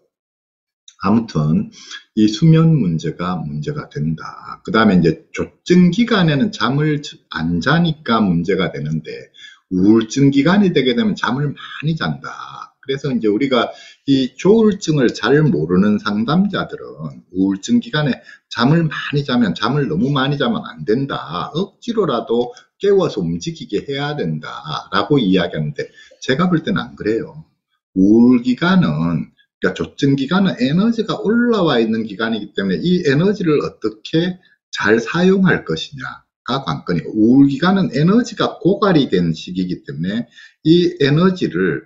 아무튼 이 수면 문제가 문제가 된다. 그 다음에 이제 조증 기간에는 잠을 안 자니까 문제가 되는데, 우울증 기간이 되게 되면 잠을 많이 잔다. 그래서 이제 우리가 이 조울증을 잘 모르는 상담자들은 우울증 기간에 잠을 많이 자면, 잠을 너무 많이 자면 안 된다, 억지로라도 깨워서 움직이게 해야 된다 라고 이야기하는데, 제가 볼 때는 안 그래요. 우울 기간은, 그러니까 조증 기간은 에너지가 올라와 있는 기간이기 때문에 이 에너지를 어떻게 잘 사용할 것이냐가 관건이고, 우울 기간은 에너지가 고갈이 된 시기이기 때문에 이 에너지를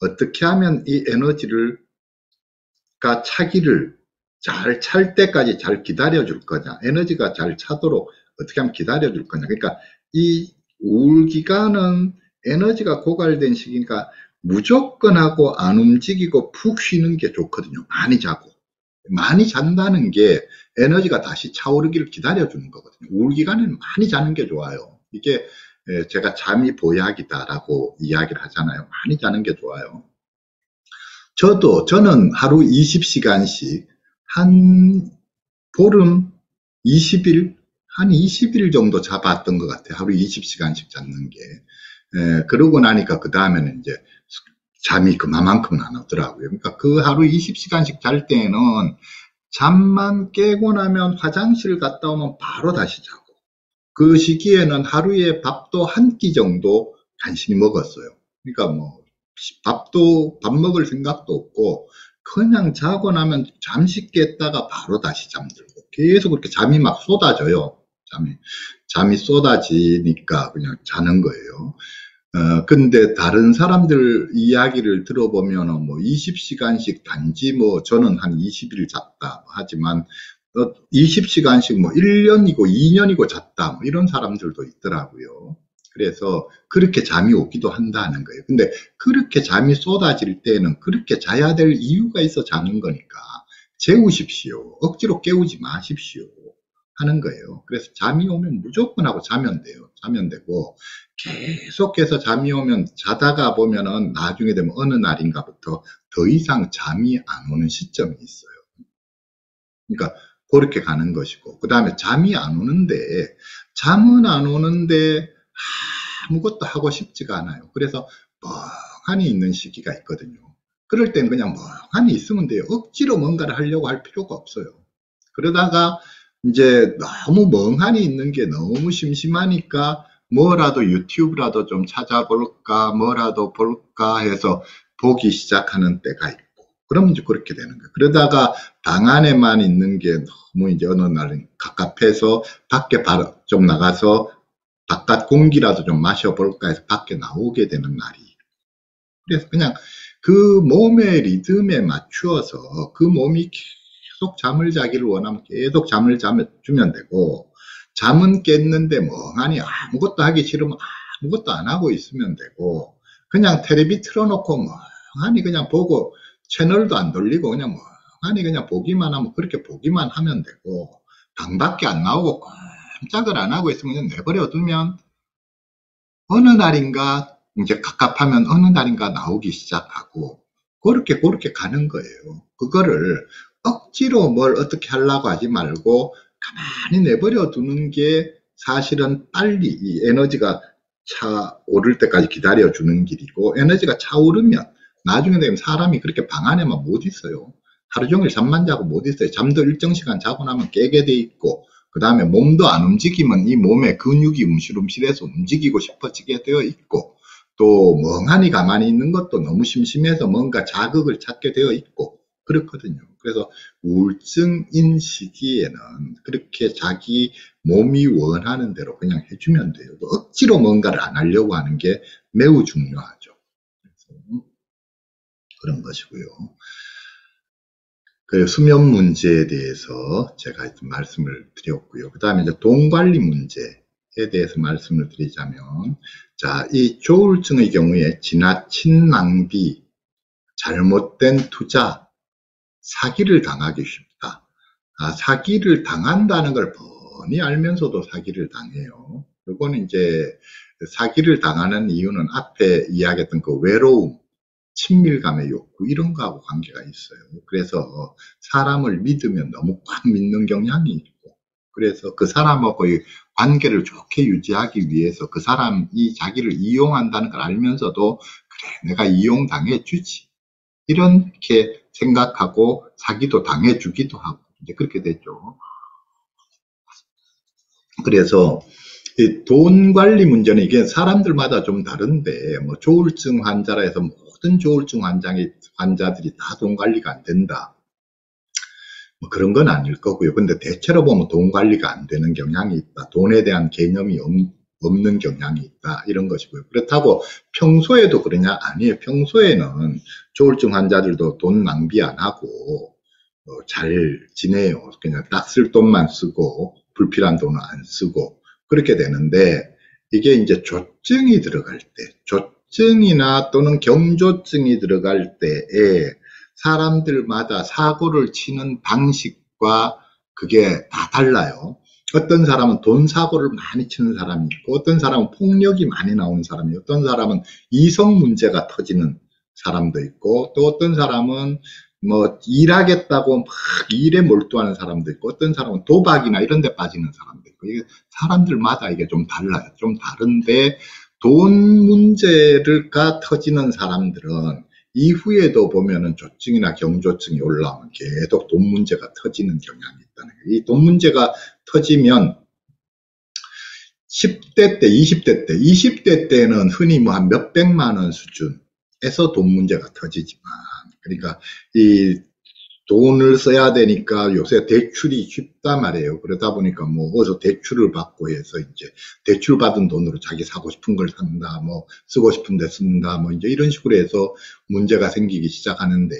어떻게 하면 이 에너지를 가 차기를 잘 찰 때까지 잘 기다려 줄 거냐, 에너지가 잘 차도록 어떻게 하면 기다려 줄 거냐. 그러니까 이 우울 기간은 에너지가 고갈된 시기니까 무조건 하고 안 움직이고 푹 쉬는 게 좋거든요. 많이 자고, 많이 잔다는 게 에너지가 다시 차오르기를 기다려 주는 거거든요. 우울 기간에는 많이 자는 게 좋아요. 이게 제가 잠이 보약이다라고 이야기를 하잖아요. 많이 자는 게 좋아요. 저도, 저는 하루 이십 시간씩, 한, 보름 이십 일, 한 이십 일 정도 잡았던 것 같아요. 하루 이십 시간씩 잡는 게. 에, 그러고 나니까 그 다음에는 이제 잠이 그만큼은 안 오더라고요. 그러니까 그 하루 이십 시간씩 잘 때에는 잠만 깨고 나면 화장실 갔다 오면 바로 다시 자고, 그 시기에는 하루에 밥도 한 끼 정도 간신히 먹었어요. 그러니까 뭐 밥도 밥 먹을 생각도 없고 그냥 자고 나면 잠시 깼다가 바로 다시 잠들고, 계속 그렇게 잠이 막 쏟아져요. 잠이 잠이 쏟아지니까 그냥 자는 거예요. 어 근데 다른 사람들 이야기를 들어보면은 뭐 이십 시간씩 단지, 뭐 저는 한 이십 일 잤다 하지만 이십 시간씩 뭐 일 년이고 이 년이고 잤다, 뭐 이런 사람들도 있더라고요. 그래서 그렇게 잠이 오기도 한다는 거예요. 근데 그렇게 잠이 쏟아질 때는 그렇게 자야 될 이유가 있어 자는 거니까 재우십시오, 억지로 깨우지 마십시오 하는 거예요. 그래서 잠이 오면 무조건 하고 자면 돼요. 자면 되고, 계속해서 잠이 오면, 자다가 보면은 나중에 되면 어느 날인가부터 더 이상 잠이 안 오는 시점이 있어요. 그러니까 그렇게 가는 것이고, 그 다음에 잠이 안 오는데, 잠은 안 오는데 아무것도 하고 싶지가 않아요. 그래서 멍하니 있는 시기가 있거든요. 그럴 땐 그냥 멍하니 있으면 돼요. 억지로 뭔가를 하려고 할 필요가 없어요. 그러다가 이제 너무 멍하니 있는 게 너무 심심하니까 뭐라도 유튜브라도 좀 찾아볼까, 뭐라도 볼까 해서 보기 시작하는 때가 있고, 그럼 이제 그렇게 되는 거예요. 그러다가 방 안에만 있는 게 너무 이제 어느 날은 갑갑해서 밖에 좀 나가서 바깥 공기라도 좀 마셔볼까 해서 밖에 나오게 되는 날이. 그래서 그냥 그 몸의 리듬에 맞추어서 그 몸이 계속 잠을 자기를 원하면 계속 잠을 자면 되고, 잠은 깼는데 멍하니 아무것도 하기 싫으면 아무것도 안 하고 있으면 되고, 그냥 텔레비 틀어놓고 멍하니 그냥 보고, 채널도 안 돌리고 그냥 뭐 아니 그냥 보기만 하면, 그렇게 보기만 하면 되고, 방 밖에 안 나오고 깜짝을 안 하고 있으면 그냥 내버려 두면, 어느 날인가 이제 갑갑하면 어느 날인가 나오기 시작하고, 그렇게 그렇게 가는 거예요. 그거를 억지로 뭘 어떻게 하려고 하지 말고 가만히 내버려 두는 게 사실은 빨리 이 에너지가 차오를 때까지 기다려 주는 길이고, 에너지가 차오르면 나중에 되면 사람이 그렇게 방 안에만 못 있어요. 하루 종일 잠만 자고 못 있어요. 잠도 일정 시간 자고 나면 깨게 돼 있고, 그 다음에 몸도 안 움직이면 이 몸의 근육이 움실움실해서 움직이고 싶어지게 되어 있고, 또 멍하니 가만히 있는 것도 너무 심심해서 뭔가 자극을 찾게 되어 있고 그렇거든요. 그래서 우울증인 시기에는 그렇게 자기 몸이 원하는 대로 그냥 해주면 돼요. 억지로 뭔가를 안 하려고 하는 게 매우 중요하죠. 그래서 그런 것이고요. 그 수면 문제에 대해서 제가 말씀을 드렸고요. 그 다음에 이제 돈 관리 문제에 대해서 말씀을 드리자면, 자, 이 조울증의 경우에 지나친 낭비, 잘못된 투자, 사기를 당하기 쉽다. 아, 사기를 당한다는 걸 뻔히 알면서도 사기를 당해요. 요거는 이제 사기를 당하는 이유는 앞에 이야기했던 그 외로움, 친밀감의 욕구 이런 거하고 관계가 있어요. 그래서 사람을 믿으면 너무 꽉 믿는 경향이 있고, 그래서 그 사람하고의 관계를 좋게 유지하기 위해서 그 사람이 자기를 이용한다는 걸 알면서도 그래 내가 이용당해 주지 이렇게 생각하고 자기도 당해 주기도 하고 이제 그렇게 됐죠. 그래서 돈 관리 문제는 이게 사람들마다 좀 다른데, 뭐 조울증 환자라 해서 모든 조울증 환자의 환자들이 다 돈 관리가 안 된다 뭐 그런 건 아닐 거고요. 근데 대체로 보면 돈 관리가 안 되는 경향이 있다, 돈에 대한 개념이 없는 경향이 있다 이런 것이고요. 그렇다고 평소에도 그러냐? 아니에요. 평소에는 조울증 환자들도 돈 낭비 안 하고 어, 잘 지내요. 그냥 딱 쓸 돈만 쓰고 불필요한 돈은 안 쓰고 그렇게 되는데, 이게 이제 조증이 들어갈 때, 조증이나 또는 경조증이 들어갈 때에 사람들마다 사고를 치는 방식과 그게 다 달라요. 어떤 사람은 돈 사고를 많이 치는 사람이 있고, 어떤 사람은 폭력이 많이 나오는 사람이, 어떤 사람은 이성 문제가 터지는 사람도 있고, 또 어떤 사람은 뭐 일하겠다고 막 일에 몰두하는 사람도 있고, 어떤 사람은 도박이나 이런 데 빠지는 사람도 있고, 이게 사람들마다 이게 좀 달라요. 좀 다른데 돈 문제를가 터지는 사람들은 이후에도 보면은 조증이나 경조증이 올라오면 계속 돈 문제가 터지는 경향이 있다는 거예요. 이 돈 문제가 터지면 십 대 때, 이십 대 때, 이십 대 때는 흔히 뭐 한 몇백만 원 수준에서 돈 문제가 터지지만, 그러니까 이 돈을 써야 되니까 요새 대출이 쉽단 말이에요. 그러다 보니까 뭐 어디서 대출을 받고 해서 이제 대출 받은 돈으로 자기 사고 싶은 걸 산다, 뭐 쓰고 싶은 데 쓴다, 뭐 이제 이런 식으로 해서 문제가 생기기 시작하는데,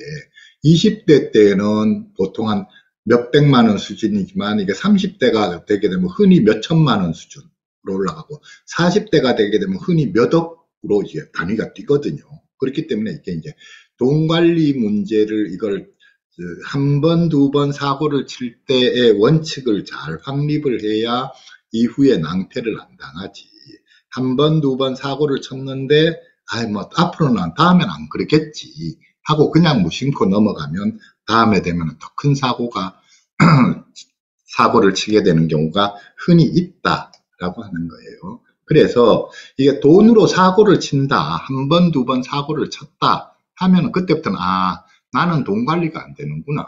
이십 대 때는 보통 한 몇백만 원 수준이지만 이게 삼십 대가 되게 되면 흔히 몇천만 원 수준으로 올라가고, 사십 대가 되게 되면 흔히 몇억으로 이제 단위가 뛰거든요. 그렇기 때문에 이게 이제 돈 관리 문제를 이걸 한 번, 두 번 사고를 칠 때의 원칙을 잘 확립을 해야 이후에 낭패를 안 당하지. 한 번, 두 번 사고를 쳤는데, 아이, 뭐, 앞으로는, 다음엔 안 그러겠지 하고 그냥 무심코 넘어가면 다음에 되면 더 큰 사고가, 사고를 치게 되는 경우가 흔히 있다라고 하는 거예요. 그래서 이게 돈으로 사고를 친다, 한 번, 두 번 사고를 쳤다 하면 그때부터는, 아, 나는 돈 관리가 안 되는구나.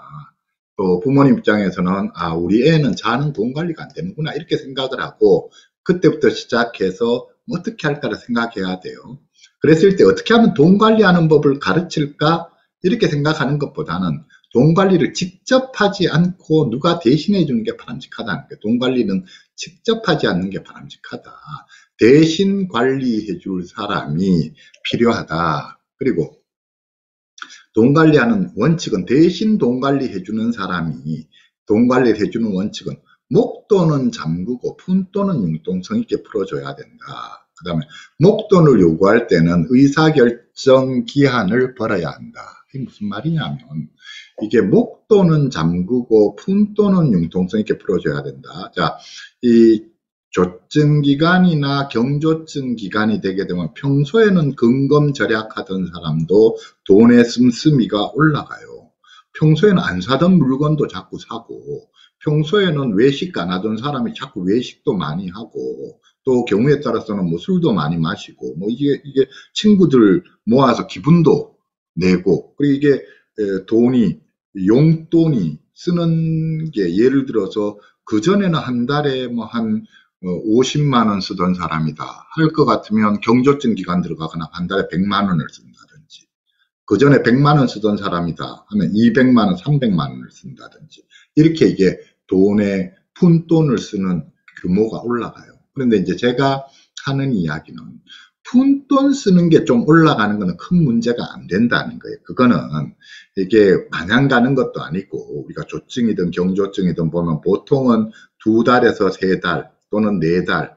또 부모님 입장에서는 아 우리 애는 자는 돈 관리가 안 되는구나 이렇게 생각을 하고, 그때부터 시작해서 어떻게 할까를 생각해야 돼요. 그랬을 때 어떻게 하면 돈 관리하는 법을 가르칠까 이렇게 생각하는 것보다는 돈 관리를 직접 하지 않고 누가 대신해 주는 게 바람직하다는 거예요. 돈 관리는 직접 하지 않는 게 바람직하다. 대신 관리해 줄 사람이 필요하다. 그리고 돈 관리하는 원칙은, 대신 돈 관리해주는 사람이, 돈 관리를 해주는 원칙은 목돈은 잠그고 푼돈은 융통성 있게 풀어줘야 된다. 그 다음에 목돈을 요구할 때는 의사결정 기한을 벌어야 한다. 이게 무슨 말이냐면, 이게 목돈은 잠그고 푼돈은 융통성 있게 풀어줘야 된다. 자, 이 조증 기간이나 경조증 기간이 되게 되면 평소에는 근검 절약하던 사람도 돈의 씀씀이가 올라가요. 평소에는 안 사던 물건도 자꾸 사고, 평소에는 외식 안 하던 사람이 자꾸 외식도 많이 하고, 또 경우에 따라서는 뭐 술도 많이 마시고, 뭐 이게, 이게 친구들 모아서 기분도 내고, 그리고 이게 돈이, 용돈이 쓰는 게 예를 들어서 그전에는 한 달에 뭐 한 오십만 원 쓰던 사람이다 할 것 같으면 경조증 기간 들어가거나 한 달에 백만 원을 쓴다든지, 그 전에 백만 원 쓰던 사람이다 하면 이백만 원, 삼백만 원을 쓴다든지, 이렇게 이게 돈에 푼돈을 쓰는 규모가 올라가요. 그런데 이제 제가 하는 이야기는 푼돈 쓰는 게 좀 올라가는 거는 큰 문제가 안 된다는 거예요. 그거는 이게 마냥 가는 것도 아니고, 우리가 조증이든 경조증이든 보면 보통은 두 달에서 세 달 또는 네 달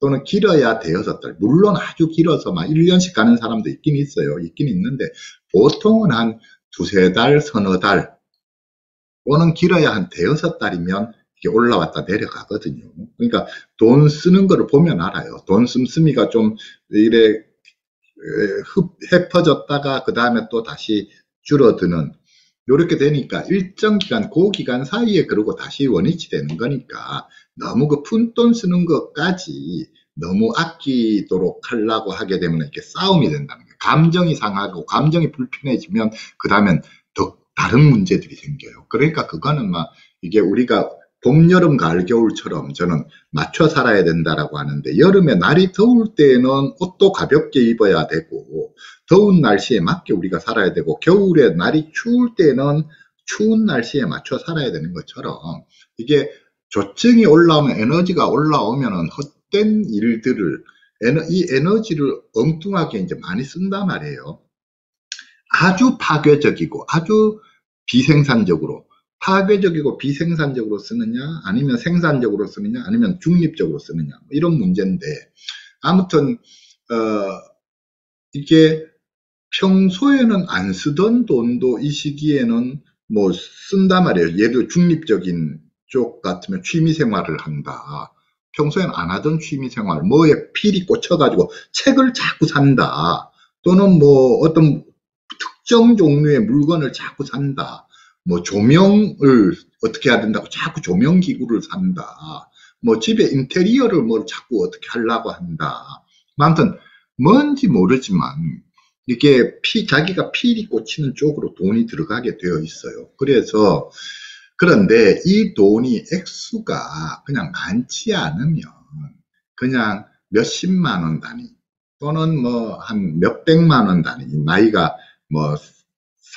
또는 길어야 대여섯 달, 물론 아주 길어서 막 일 년씩 가는 사람도 있긴 있어요. 있긴 있는데 보통은 한 두세 달, 서너 달 또는 길어야 한 대여섯 달이면 이게 올라왔다 내려가거든요. 그러니까 돈 쓰는 거를 보면 알아요. 돈 씀씀이가 좀 이래 헤퍼졌다가 그 다음에 또 다시 줄어드는, 요렇게 되니까 일정 기간, 그 기간 사이에 그러고 다시 원위치 되는 거니까 너무 그 푼돈 쓰는 것까지 너무 아끼도록 하려고 하게 되면 이렇게 싸움이 된다는 거예요. 감정이 상하고 감정이 불편해지면 그 다음엔 더 다른 문제들이 생겨요. 그러니까 그거는 막 이게 우리가 봄, 여름, 가을, 겨울처럼 저는 맞춰 살아야 된다라고 하는데, 여름에 날이 더울 때에는 옷도 가볍게 입어야 되고 더운 날씨에 맞게 우리가 살아야 되고, 겨울에 날이 추울 때는 추운 날씨에 맞춰 살아야 되는 것처럼, 이게 조증이 올라오면, 에너지가 올라오면은 헛된 일들을, 에너, 이 에너지를 엉뚱하게 이제 많이 쓴단 말이에요. 아주 파괴적이고 아주 비생산적으로, 파괴적이고 비생산적으로 쓰느냐, 아니면 생산적으로 쓰느냐, 아니면 중립적으로 쓰느냐, 이런 문제인데, 아무튼 어, 이게 평소에는 안 쓰던 돈도 이 시기에는 뭐 쓴단 말이에요. 예를 들어 중립적인 쪽 같으면 취미생활을 한다. 평소엔 안 하던 취미생활, 뭐에 필이 꽂혀가지고 책을 자꾸 산다. 또는 뭐 어떤 특정 종류의 물건을 자꾸 산다. 뭐 조명을 어떻게 해야 된다고 자꾸 조명기구를 산다. 뭐 집에 인테리어를 뭘 자꾸 어떻게 하려고 한다. 아무튼 뭔지 모르지만 이게 피, 자기가 필이 꽂히는 쪽으로 돈이 들어가게 되어 있어요. 그래서 그런데 이 돈이 액수가 그냥 많지 않으면 그냥 몇십만 원 단위 또는 뭐 한 몇백만 원 단위, 나이가 뭐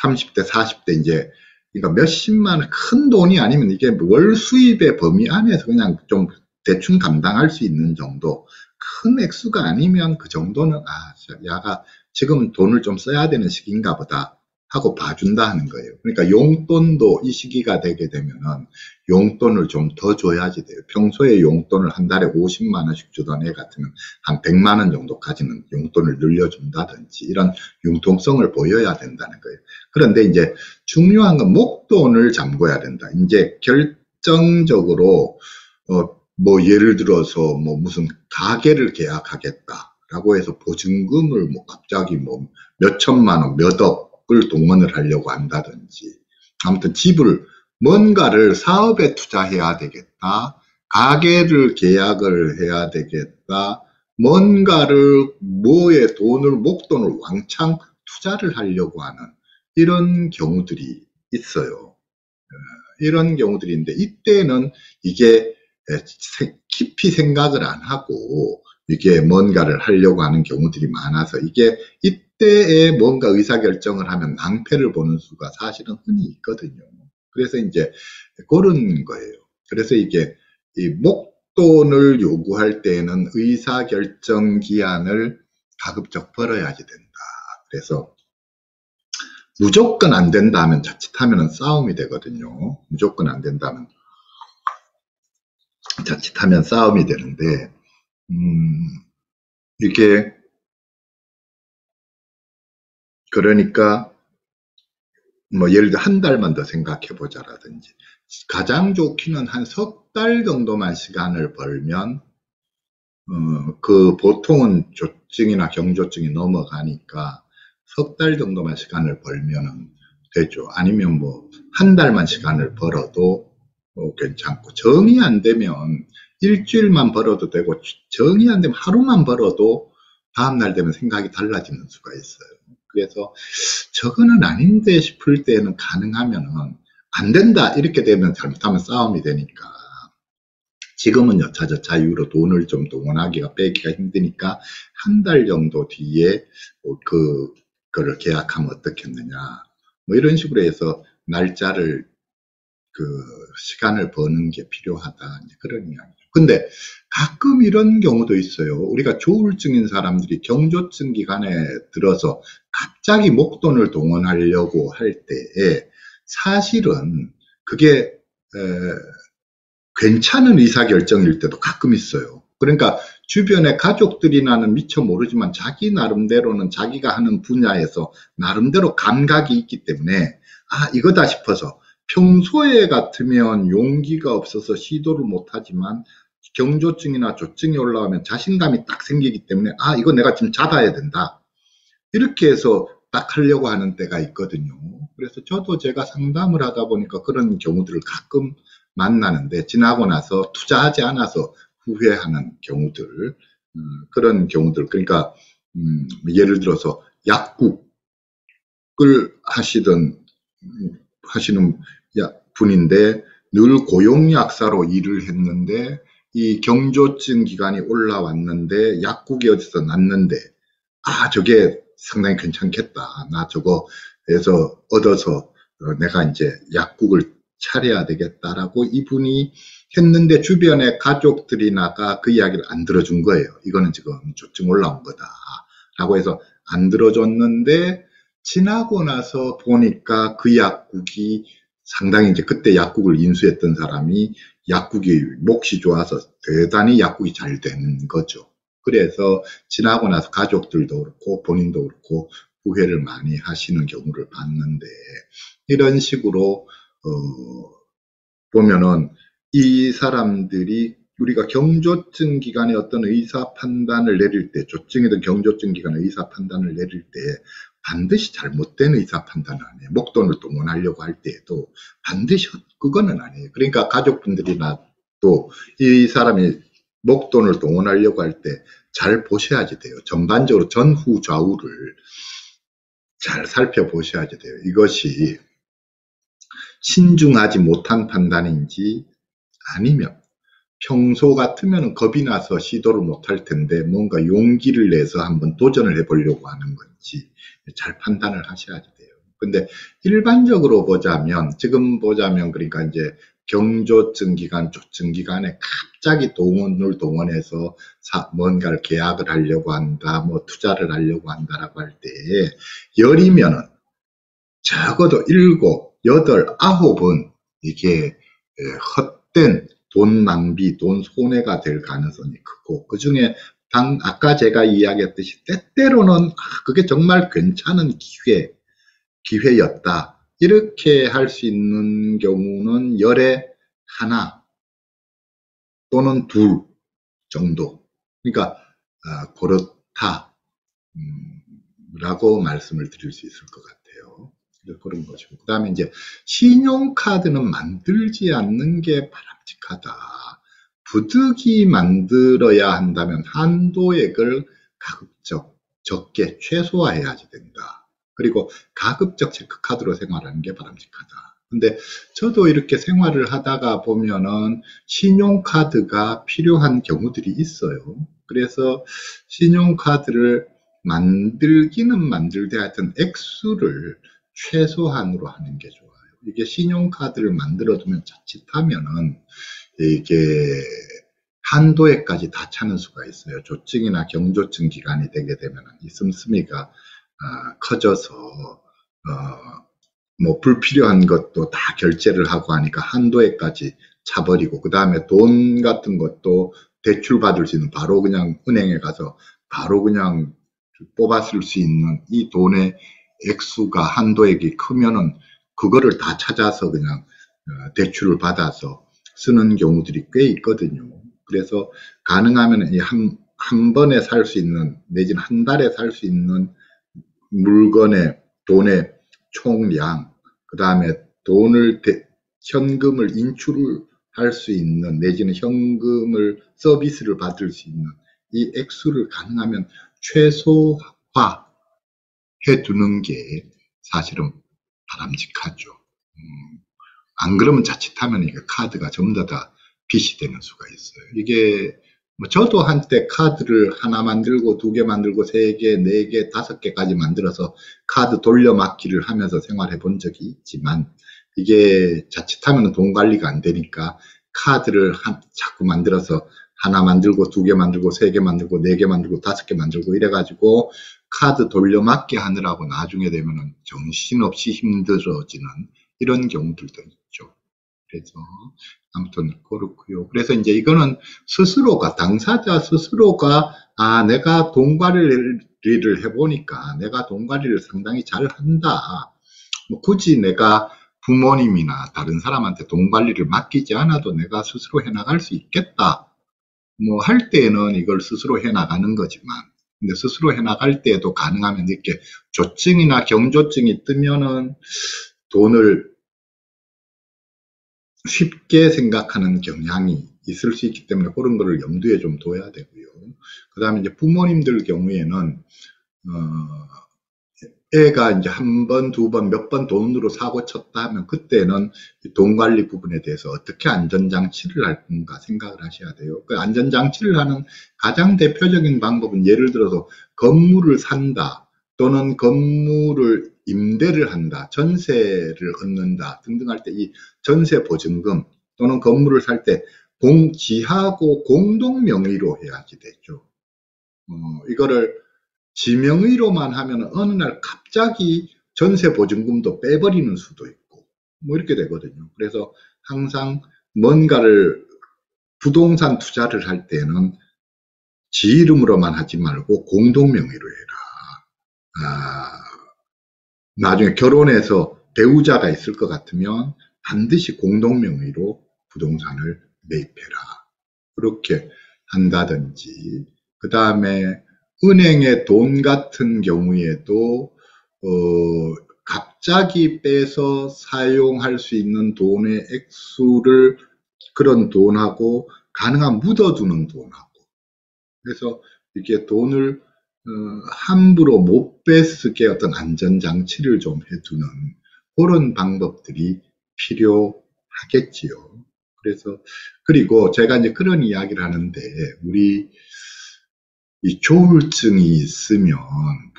삼십 대, 사십 대 이제, 그러니까 몇십만 원, 큰 돈이 아니면 이게 월 수입의 범위 안에서 그냥 좀 대충 감당할 수 있는 정도, 큰 액수가 아니면 그 정도는 아, 야가 지금 돈을 좀 써야 되는 시기인가 보다 하고 봐준다 하는 거예요. 그러니까 용돈도 이 시기가 되게 되면은 용돈을 좀 더 줘야지 돼요. 평소에 용돈을 한 달에 오십만 원씩 주던 애 같으면 한 백만 원 정도까지는 용돈을 늘려준다든지 이런 융통성을 보여야 된다는 거예요. 그런데 이제 중요한 건 목돈을 잠궈야 된다. 이제 결정적으로 어 뭐 예를 들어서 뭐 무슨 가게를 계약하겠다라고 해서 보증금을 뭐 갑자기 뭐 몇 천만 원, 몇 억 을 동원을 하려고 한다든지, 아무튼 집을, 뭔가를 사업에 투자해야 되겠다, 가게를 계약을 해야 되겠다, 뭔가를 뭐에 돈을, 목돈을 왕창 투자를 하려고 하는 이런 경우들이 있어요. 이런 경우들인데 이때는 이게 깊이 생각을 안 하고 이게 뭔가를 하려고 하는 경우들이 많아서, 이게 이때에 뭔가 의사결정을 하면 낭패를 보는 수가 사실은 흔히 있거든요. 그래서 이제 고른 거예요. 그래서 이게 이 목돈을 요구할 때에는 의사결정 기한을 가급적 벌어야지 된다. 그래서 무조건 안 된다 하면, 자칫하면 싸움이 되거든요. 무조건 안 된다면 자칫하면 싸움이 되는데, 음, 이게, 그러니까, 뭐, 예를 들어, 한 달만 더 생각해보자라든지, 가장 좋기는 한 석 달 정도만 시간을 벌면, 어, 그, 보통은 조증이나 경조증이 넘어가니까, 석 달 정도만 시간을 벌면 되죠. 아니면 뭐, 한 달만 시간을 벌어도, 뭐, 괜찮고, 정이 안 되면, 일주일만 벌어도 되고, 정이 안 되면 하루만 벌어도 다음날 되면 생각이 달라지는 수가 있어요. 그래서 저거는 아닌데 싶을 때는 가능하면은 안 된다, 이렇게 되면 잘못하면 싸움이 되니까, 지금은 여차저차 이유로 돈을 좀 동원하기가, 빼기가 힘드니까 한 달 정도 뒤에 그, 그걸 계약하면 어떻겠느냐, 뭐 이런 식으로 해서 날짜를, 그 시간을 버는 게 필요하다, 이제 그런 이야기죠. 근데 가끔 이런 경우도 있어요. 우리가 조울증인 사람들이 경조증 기간에 들어서 갑자기 목돈을 동원하려고 할 때에 사실은 그게 에, 괜찮은 의사결정일 때도 가끔 있어요. 그러니까 주변의 가족들이나는 미처 모르지만 자기 나름대로는 자기가 하는 분야에서 나름대로 감각이 있기 때문에 아, 이거다 싶어서, 평소에 같으면 용기가 없어서 시도를 못하지만 경조증이나 조증이 올라오면 자신감이 딱 생기기 때문에 아, 이거 내가 지금 잡아야 된다, 이렇게 해서 딱 하려고 하는 때가 있거든요. 그래서 저도 제가 상담을 하다 보니까 그런 경우들을 가끔 만나는데, 지나고 나서 투자하지 않아서 후회하는 경우들, 음, 그런 경우들, 그러니까 음, 예를 들어서 약국을 하시던 음, 하시는 분인데 늘 고용약사로 일을 했는데 이 경조증 기간이 올라왔는데 약국이 어디서 났는데, 아 저게 상당히 괜찮겠다, 나 저거 해서 얻어서 내가 이제 약국을 차려야 되겠다라고 이분이 했는데, 주변의 가족들이나가 그 이야기를 안 들어준 거예요. 이거는 지금 조증 올라온 거다 라고 해서 안 들어줬는데, 지나고 나서 보니까 그 약국이 상당히, 이제 그때 약국을 인수했던 사람이 약국이 몫이 좋아서 대단히 약국이 잘 되는 거죠. 그래서 지나고 나서 가족들도 그렇고 본인도 그렇고 후회를 많이 하시는 경우를 봤는데, 이런 식으로 어, 보면은 이 사람들이, 우리가 경조증 기간에 어떤 의사 판단을 내릴 때, 조증이든 경조증 기간에 의사 판단을 내릴 때 반드시 잘못된 의사 판단은 아니에요. 목돈을 동원하려고 할 때에도 반드시 그거는 아니에요. 그러니까 가족분들이나 또 이 사람이 목돈을 동원하려고 할 때 잘 보셔야지 돼요. 전반적으로 전후 좌우를 잘 살펴보셔야지 돼요. 이것이 신중하지 못한 판단인지, 아니면 평소 같으면 겁이 나서 시도를 못할 텐데 뭔가 용기를 내서 한번 도전을 해보려고 하는 건지 잘 판단을 하셔야 돼요. 근데 일반적으로 보자면, 지금 보자면 그러니까 이제 경조증 기간, 조증 기간에 갑자기 돈을 동원해서 사, 뭔가를 계약을 하려고 한다, 뭐 투자를 하려고 한다라고 할 때에 열이면은 적어도 일곱, 여덟, 아홉은 이게 헛된 돈 낭비, 돈 손해가 될 가능성이 크고, 그 중에 당 아까 제가 이야기했듯이 때때로는 아, 그게 정말 괜찮은 기회, 기회였다 이렇게 할 수 있는 경우는 열에 하나 또는 둘 정도. 그러니까 아, 그렇다 음, 라고 말씀을 드릴 수 있을 것 같아요. 그런 것이고, 그 다음에 이제 신용카드는 만들지 않는 게 바람직하다. 부득이 만들어야 한다면 한도액을 가급적 적게 최소화해야지 된다. 그리고 가급적 체크카드로 생활하는 게 바람직하다. 근데 저도 이렇게 생활을 하다가 보면은 신용카드가 필요한 경우들이 있어요. 그래서 신용카드를 만들기는 만들되 하여튼 액수를 최소한으로 하는 게 좋아요. 이게 신용카드를 만들어두면 자칫하면은 이게 한도에까지 다 차는 수가 있어요. 조증이나 경조증 기간이 되게 되면 이 씀씀이가 어, 커져서 어, 뭐 불필요한 것도 다 결제를 하고 하니까 한도에까지 차버리고, 그 다음에 돈 같은 것도 대출받을 수 있는, 바로 그냥 은행에 가서 바로 그냥 뽑았을 수 있는 이 돈의 액수가, 한도액이 크면은 그거를 다 찾아서 그냥 대출을 받아서 쓰는 경우들이 꽤 있거든요. 그래서 가능하면 이 한, 한 번에 살 수 있는, 내지는 한 달에 살 수 있는 물건의 돈의 총량, 그 다음에 돈을, 대, 현금을 인출을 할 수 있는, 내지는 현금을 서비스를 받을 수 있는 이 액수를 가능하면 최소화 해두는 게 사실은 바람직하죠. 음, 안 그러면 자칫하면 이게 카드가 전부 다 빚이 되는 수가 있어요. 이게 뭐 저도 한때 카드를 하나 만들고 두 개 만들고 세 개, 네 개, 다섯 개까지 만들어서 카드 돌려막기를 하면서 생활해 본 적이 있지만, 이게 자칫하면 돈 관리가 안 되니까 카드를 한, 자꾸 만들어서 하나 만들고 두 개 만들고 세 개 만들고 네 개 만들고 다섯 개 만들고 이래가지고 카드 돌려막기 하느라고 나중에 되면 정신없이 힘들어지는 이런 경우들도 있죠. 그래서 아무튼 그렇고요. 그래서 이제 이거는 스스로가, 당사자 스스로가 아 내가 돈 관리를 해보니까 내가 돈 관리를 상당히 잘한다, 뭐 굳이 내가 부모님이나 다른 사람한테 돈 관리를 맡기지 않아도 내가 스스로 해나갈 수 있겠다 뭐 할 때에는 이걸 스스로 해나가는 거지만, 근데 스스로 해나갈 때에도 가능하면 이렇게 조증이나 경조증이 뜨면은 돈을 쉽게 생각하는 경향이 있을 수 있기 때문에 그런 거를 염두에 좀 둬야 되고요. 그 다음에 이제 부모님들 경우에는, 어, 애가 이제 한 번, 두 번, 몇 번 돈으로 사고 쳤다 하면 그때는 돈 관리 부분에 대해서 어떻게 안전장치를 할 건가 생각을 하셔야 돼요. 그 안전장치를 하는 가장 대표적인 방법은 예를 들어서 건물을 산다 또는 건물을 임대를 한다, 전세를 얻는다 등등 할 때 이 전세 보증금 또는 건물을 살 때 공, 지하고 공동 명의로 해야지 되죠. 어, 이거를 지명의로만 하면 어느 날 갑자기 전세 보증금도 빼버리는 수도 있고 뭐 이렇게 되거든요. 그래서 항상 뭔가를 부동산 투자를 할 때는 지 이름으로만 하지 말고 공동 명의로 해라. 아, 나중에 결혼해서 배우자가 있을 것 같으면 반드시 공동 명의로 부동산을 매입해라. 그렇게 한다든지. 그 다음에 은행의 돈 같은 경우에도 어, 갑자기 빼서 사용할 수 있는 돈의 액수를 그런 돈하고 가능한 묻어두는 돈하고 그래서 이렇게 돈을 어, 함부로 못 빼쓰게 어떤 안전장치를 좀 해두는 그런 방법들이 필요하겠지요. 그래서 그리고 제가 이제 그런 이야기를 하는데 우리 이 조울증이 있으면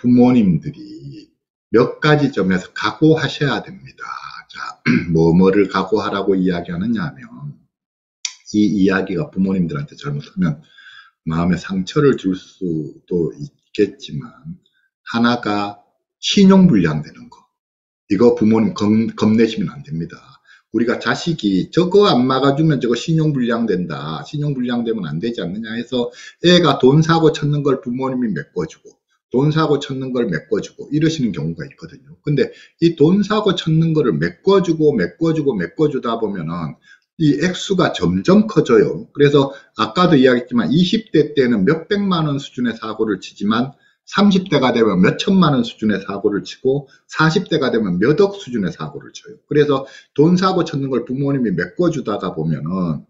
부모님들이 몇 가지 점에서 각오하셔야 됩니다. 자, 뭐, 뭐를 각오하라고 이야기하느냐 하면, 이 이야기가 부모님들한테 잘못하면 마음에 상처를 줄 수도 있겠지만, 하나가 신용불량되는 거. 이거 부모님 겁, 겁내시면 안 됩니다. 우리가 자식이 저거 안 막아주면 저거 신용불량된다. 신용불량되면 안 되지 않느냐 해서 애가 돈 사고 쳤는 걸 부모님이 메꿔주고 돈 사고 쳤는 걸 메꿔주고 이러시는 경우가 있거든요. 근데 이 돈 사고 쳤는 거를 메꿔주고 메꿔주고 메꿔주다 보면은 이 액수가 점점 커져요. 그래서 아까도 이야기했지만 이십 대 때는 몇백만 원 수준의 사고를 치지만 삼십 대가 되면 몇 천만 원 수준의 사고를 치고 사십 대가 되면 몇 억 수준의 사고를 쳐요. 그래서 돈 사고 쳤는 걸 부모님이 메꿔주다가 보면은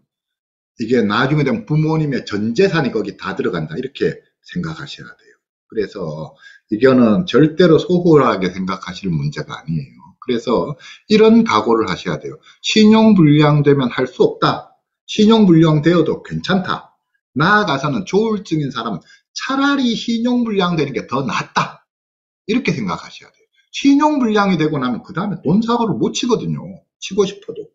이게 나중에 되면 부모님의 전 재산이 거기 다 들어간다 이렇게 생각하셔야 돼요. 그래서 이거는 절대로 소홀하게 생각하실 문제가 아니에요. 그래서 이런 각오를 하셔야 돼요. 신용불량되면 할 수 없다. 신용불량되어도 괜찮다. 나아가서는 조울증인 사람은 차라리 신용불량되는 게 더 낫다. 이렇게 생각하셔야 돼요. 신용불량이 되고 나면 그 다음에 돈 사고를 못 치거든요. 치고 싶어도.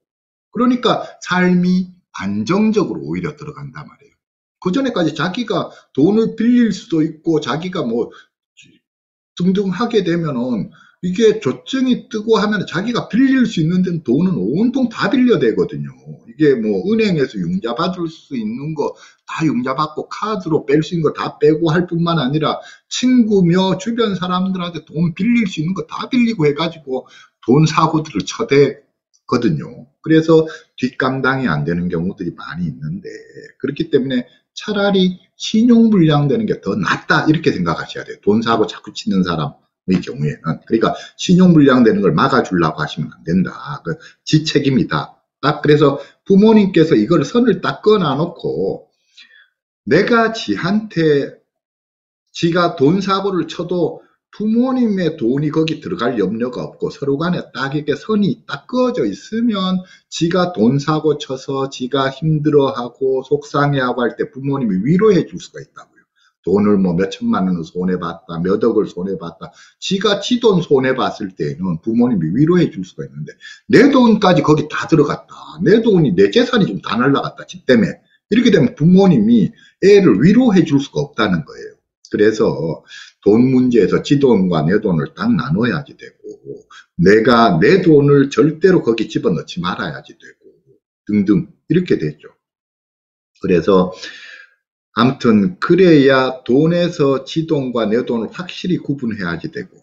그러니까 삶이 안정적으로 오히려 들어간단 말이에요. 그 전에까지 자기가 돈을 빌릴 수도 있고 자기가 뭐 등등 하게 되면은 이게 조증이 뜨고 하면 자기가 빌릴 수 있는 데는 돈은 온통 다 빌려 되거든요. 이게 뭐 은행에서 융자 받을 수 있는 거 다 융자 받고 카드로 뺄 수 있는 거 다 빼고 할 뿐만 아니라 친구며 주변 사람들한테 돈 빌릴 수 있는 거 다 빌리고 해가지고 돈 사고들을 쳐대거든요. 그래서 뒷감당이 안 되는 경우들이 많이 있는데 그렇기 때문에 차라리 신용불량되는 게 더 낫다 이렇게 생각하셔야 돼요. 돈 사고 자꾸 치는 사람. 이 경우에는 그러니까 신용불량되는 걸 막아주려고 하시면 안 된다. 그 지책입니다. 딱 그래서 부모님께서 이걸 선을 딱 끊어놓고 내가 지한테 지가 돈 사고를 쳐도 부모님의 돈이 거기 들어갈 염려가 없고 서로 간에 딱 이렇게 선이 딱 그어져 있으면 지가 돈 사고 쳐서 지가 힘들어하고 속상해하고 할 때 부모님이 위로해 줄 수가 있다고요. 돈을 뭐 몇천만 원을 손해봤다, 몇 억을 손해봤다. 지가 지 돈 손해봤을 때는 부모님이 위로해 줄 수가 있는데 내 돈까지 거기 다 들어갔다. 내 돈이 내 재산이 좀 다 날라갔다. 집 때문에. 이렇게 되면 부모님이 애를 위로해 줄 수가 없다는 거예요. 그래서 돈 문제에서 지 돈과 내 돈을 딱 나눠야지 되고 내가 내 돈을 절대로 거기 집어넣지 말아야지 되고 등등 이렇게 되죠. 그래서 아무튼 그래야 돈에서 지 돈과 내 돈을 확실히 구분해야지 되고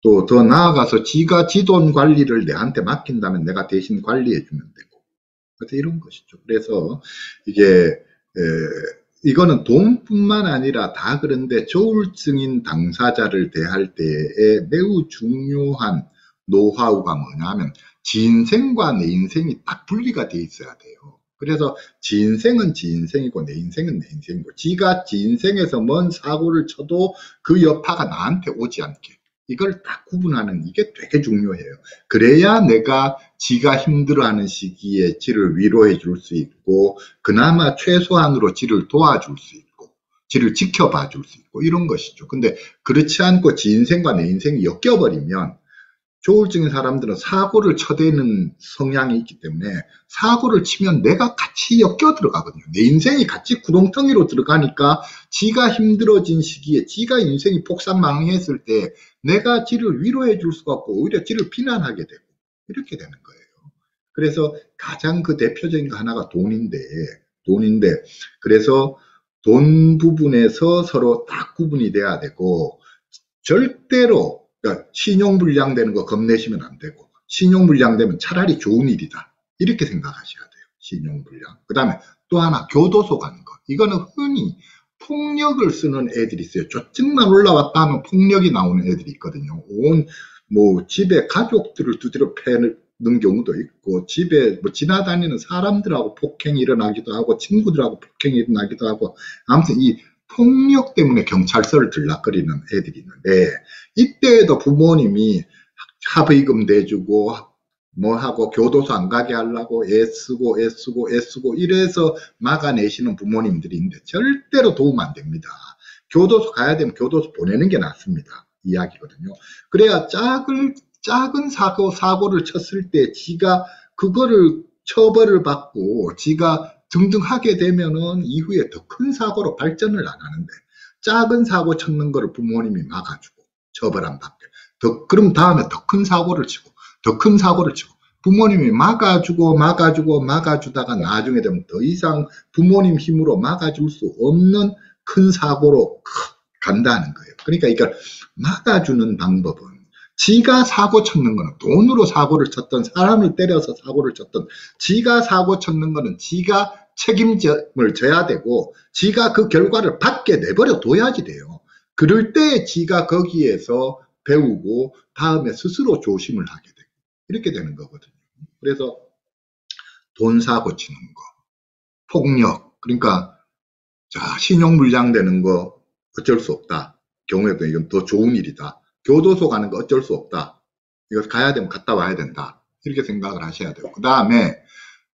또 더 나아가서 지가 지 돈 관리를 내한테 맡긴다면 내가 대신 관리해 주면 되고 그래서 이런 것이죠. 그래서 이게 이거는 동뿐만 아니라 다 그런데 조울증인 당사자를 대할 때에 매우 중요한 노하우가 뭐냐면 지인생과 내 인생이 딱 분리가 돼 있어야 돼요. 그래서 지인생은 지인생이고 내 인생은 내 인생이고 지가 지인생에서 뭔 사고를 쳐도 그 여파가 나한테 오지 않게 이걸 딱 구분하는 이게 되게 중요해요. 그래야 내가 지가 힘들어하는 시기에 지를 위로해 줄 수 있고 그나마 최소한으로 지를 도와줄 수 있고 지를 지켜봐 줄 수 있고 이런 것이죠. 근데 그렇지 않고 지 인생과 내 인생이 엮여버리면 조울증인 사람들은 사고를 쳐대는 성향이 있기 때문에 사고를 치면 내가 같이 엮여 들어가거든요. 내 인생이 같이 구렁텅이로 들어가니까 지가 힘들어진 시기에 지가 인생이 폭삭망했을 때 내가 지를 위로해 줄 수가 없고 오히려 지를 비난하게 되고 이렇게 되는 거예요. 그래서 가장 그 대표적인 거 하나가 돈인데 돈인데 그래서 돈 부분에서 서로 딱 구분이 돼야 되고 절대로 그러니까 신용불량 되는 거 겁내시면 안 되고 신용불량 되면 차라리 좋은 일이다 이렇게 생각하셔야 돼요. 신용불량. 그 다음에 또 하나 교도소 가는 거. 이거는 흔히 폭력을 쓰는 애들이 있어요. 조증만 올라왔다 하면 폭력이 나오는 애들이 있거든요. 온 뭐 집에 가족들을 두드려 패는 경우도 있고 집에 뭐 지나다니는 사람들하고 폭행이 일어나기도 하고 친구들하고 폭행이 일어나기도 하고 아무튼 이 폭력 때문에 경찰서를 들락거리는 애들이 있는데 이때에도 부모님이 합의금 내주고 뭐하고 교도소 안 가게 하려고 애쓰고 애쓰고 애쓰고 이래서 막아내시는 부모님들이 있는데 절대로 도움 안 됩니다. 교도소 가야 되면 교도소 보내는 게 낫습니다. 이야기거든요. 그래야 작은, 작은 사고, 사고를 쳤을 때 지가 그거를 처벌을 받고 지가 등등 하게 되면은 이후에 더 큰 사고로 발전을 안 하는데 작은 사고 쳤는 거를 부모님이 막아주고 처벌 안 받게 더 그럼 다음에 더 큰 사고를 치고 더 큰 사고를 치고 부모님이 막아주고 막아주고 막아주다가 나중에 되면 더 이상 부모님 힘으로 막아줄 수 없는 큰 사고로 간다는 거예요. 그러니까 이걸 막아주는 방법은 지가 사고 쳤는 거는 돈으로 사고를 쳤던 사람을 때려서 사고를 쳤던 지가 사고 쳤는 거는 지가 책임을 져야 되고 지가 그 결과를 받게 내버려 둬야지 돼요. 그럴 때 지가 거기에서 배우고 다음에 스스로 조심을 하게 되고 이렇게 되는 거거든요. 그래서 돈 사고 치는 거, 폭력, 그러니까 자 신용불량 되는 거 어쩔 수 없다. 경우에도 이건 더 좋은 일이다. 교도소 가는 거 어쩔 수 없다. 이거 가야 되면 갔다 와야 된다. 이렇게 생각을 하셔야 돼요. 그 다음에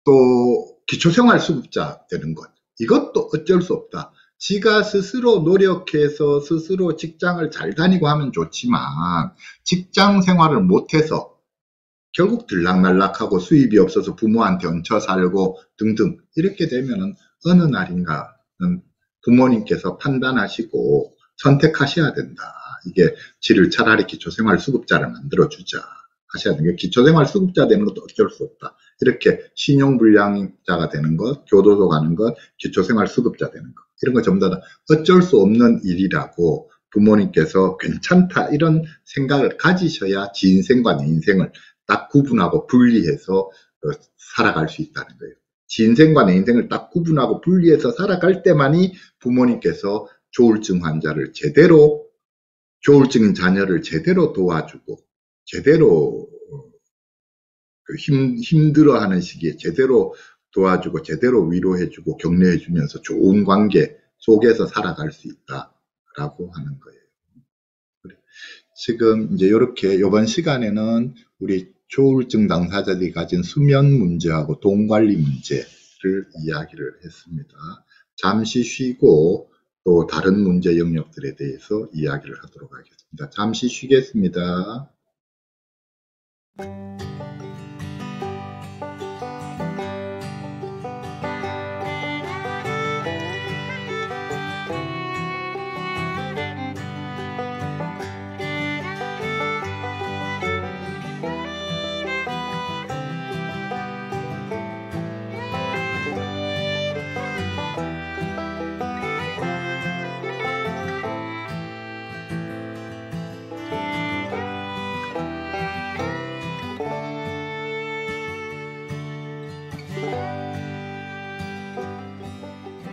또 기초생활수급자 되는 것. 이것도 어쩔 수 없다. 지가 스스로 노력해서 스스로 직장을 잘 다니고 하면 좋지만 직장 생활을 못해서 결국 들락날락하고 수입이 없어서 부모한테 얹혀 살고 등등 이렇게 되면은 어느 날인가는 부모님께서 판단하시고 선택하셔야 된다. 이게 지를 차라리 기초생활수급자를 만들어주자 하셔야 되는 게 기초생활수급자 되는 것도 어쩔 수 없다. 이렇게 신용불량자가 되는 것, 교도소 가는 것, 기초생활수급자 되는 것 이런 거 전부 다 어쩔 수 없는 일이라고 부모님께서 괜찮다 이런 생각을 가지셔야 지 인생과 내 인생을 딱 구분하고 분리해서 살아갈 수 있다는 거예요. 지 인생과 내 인생을 딱 구분하고 분리해서 살아갈 때만이 부모님께서 조울증 환자를 제대로 조울증인 자녀를 제대로 도와주고 제대로 힘, 힘들어하는 시기에 제대로 도와주고 제대로 위로해주고 격려해주면서 좋은 관계 속에서 살아갈 수 있다라고 하는 거예요. 그래. 지금 이제 이렇게 이번 시간에는 우리 조울증 당사자들이 가진 수면 문제하고 돈관리 문제를 이야기를 했습니다. 잠시 쉬고 또 다른 문제 영역들에 대해서 이야기를 하도록 하겠습니다. 잠시 쉬겠습니다.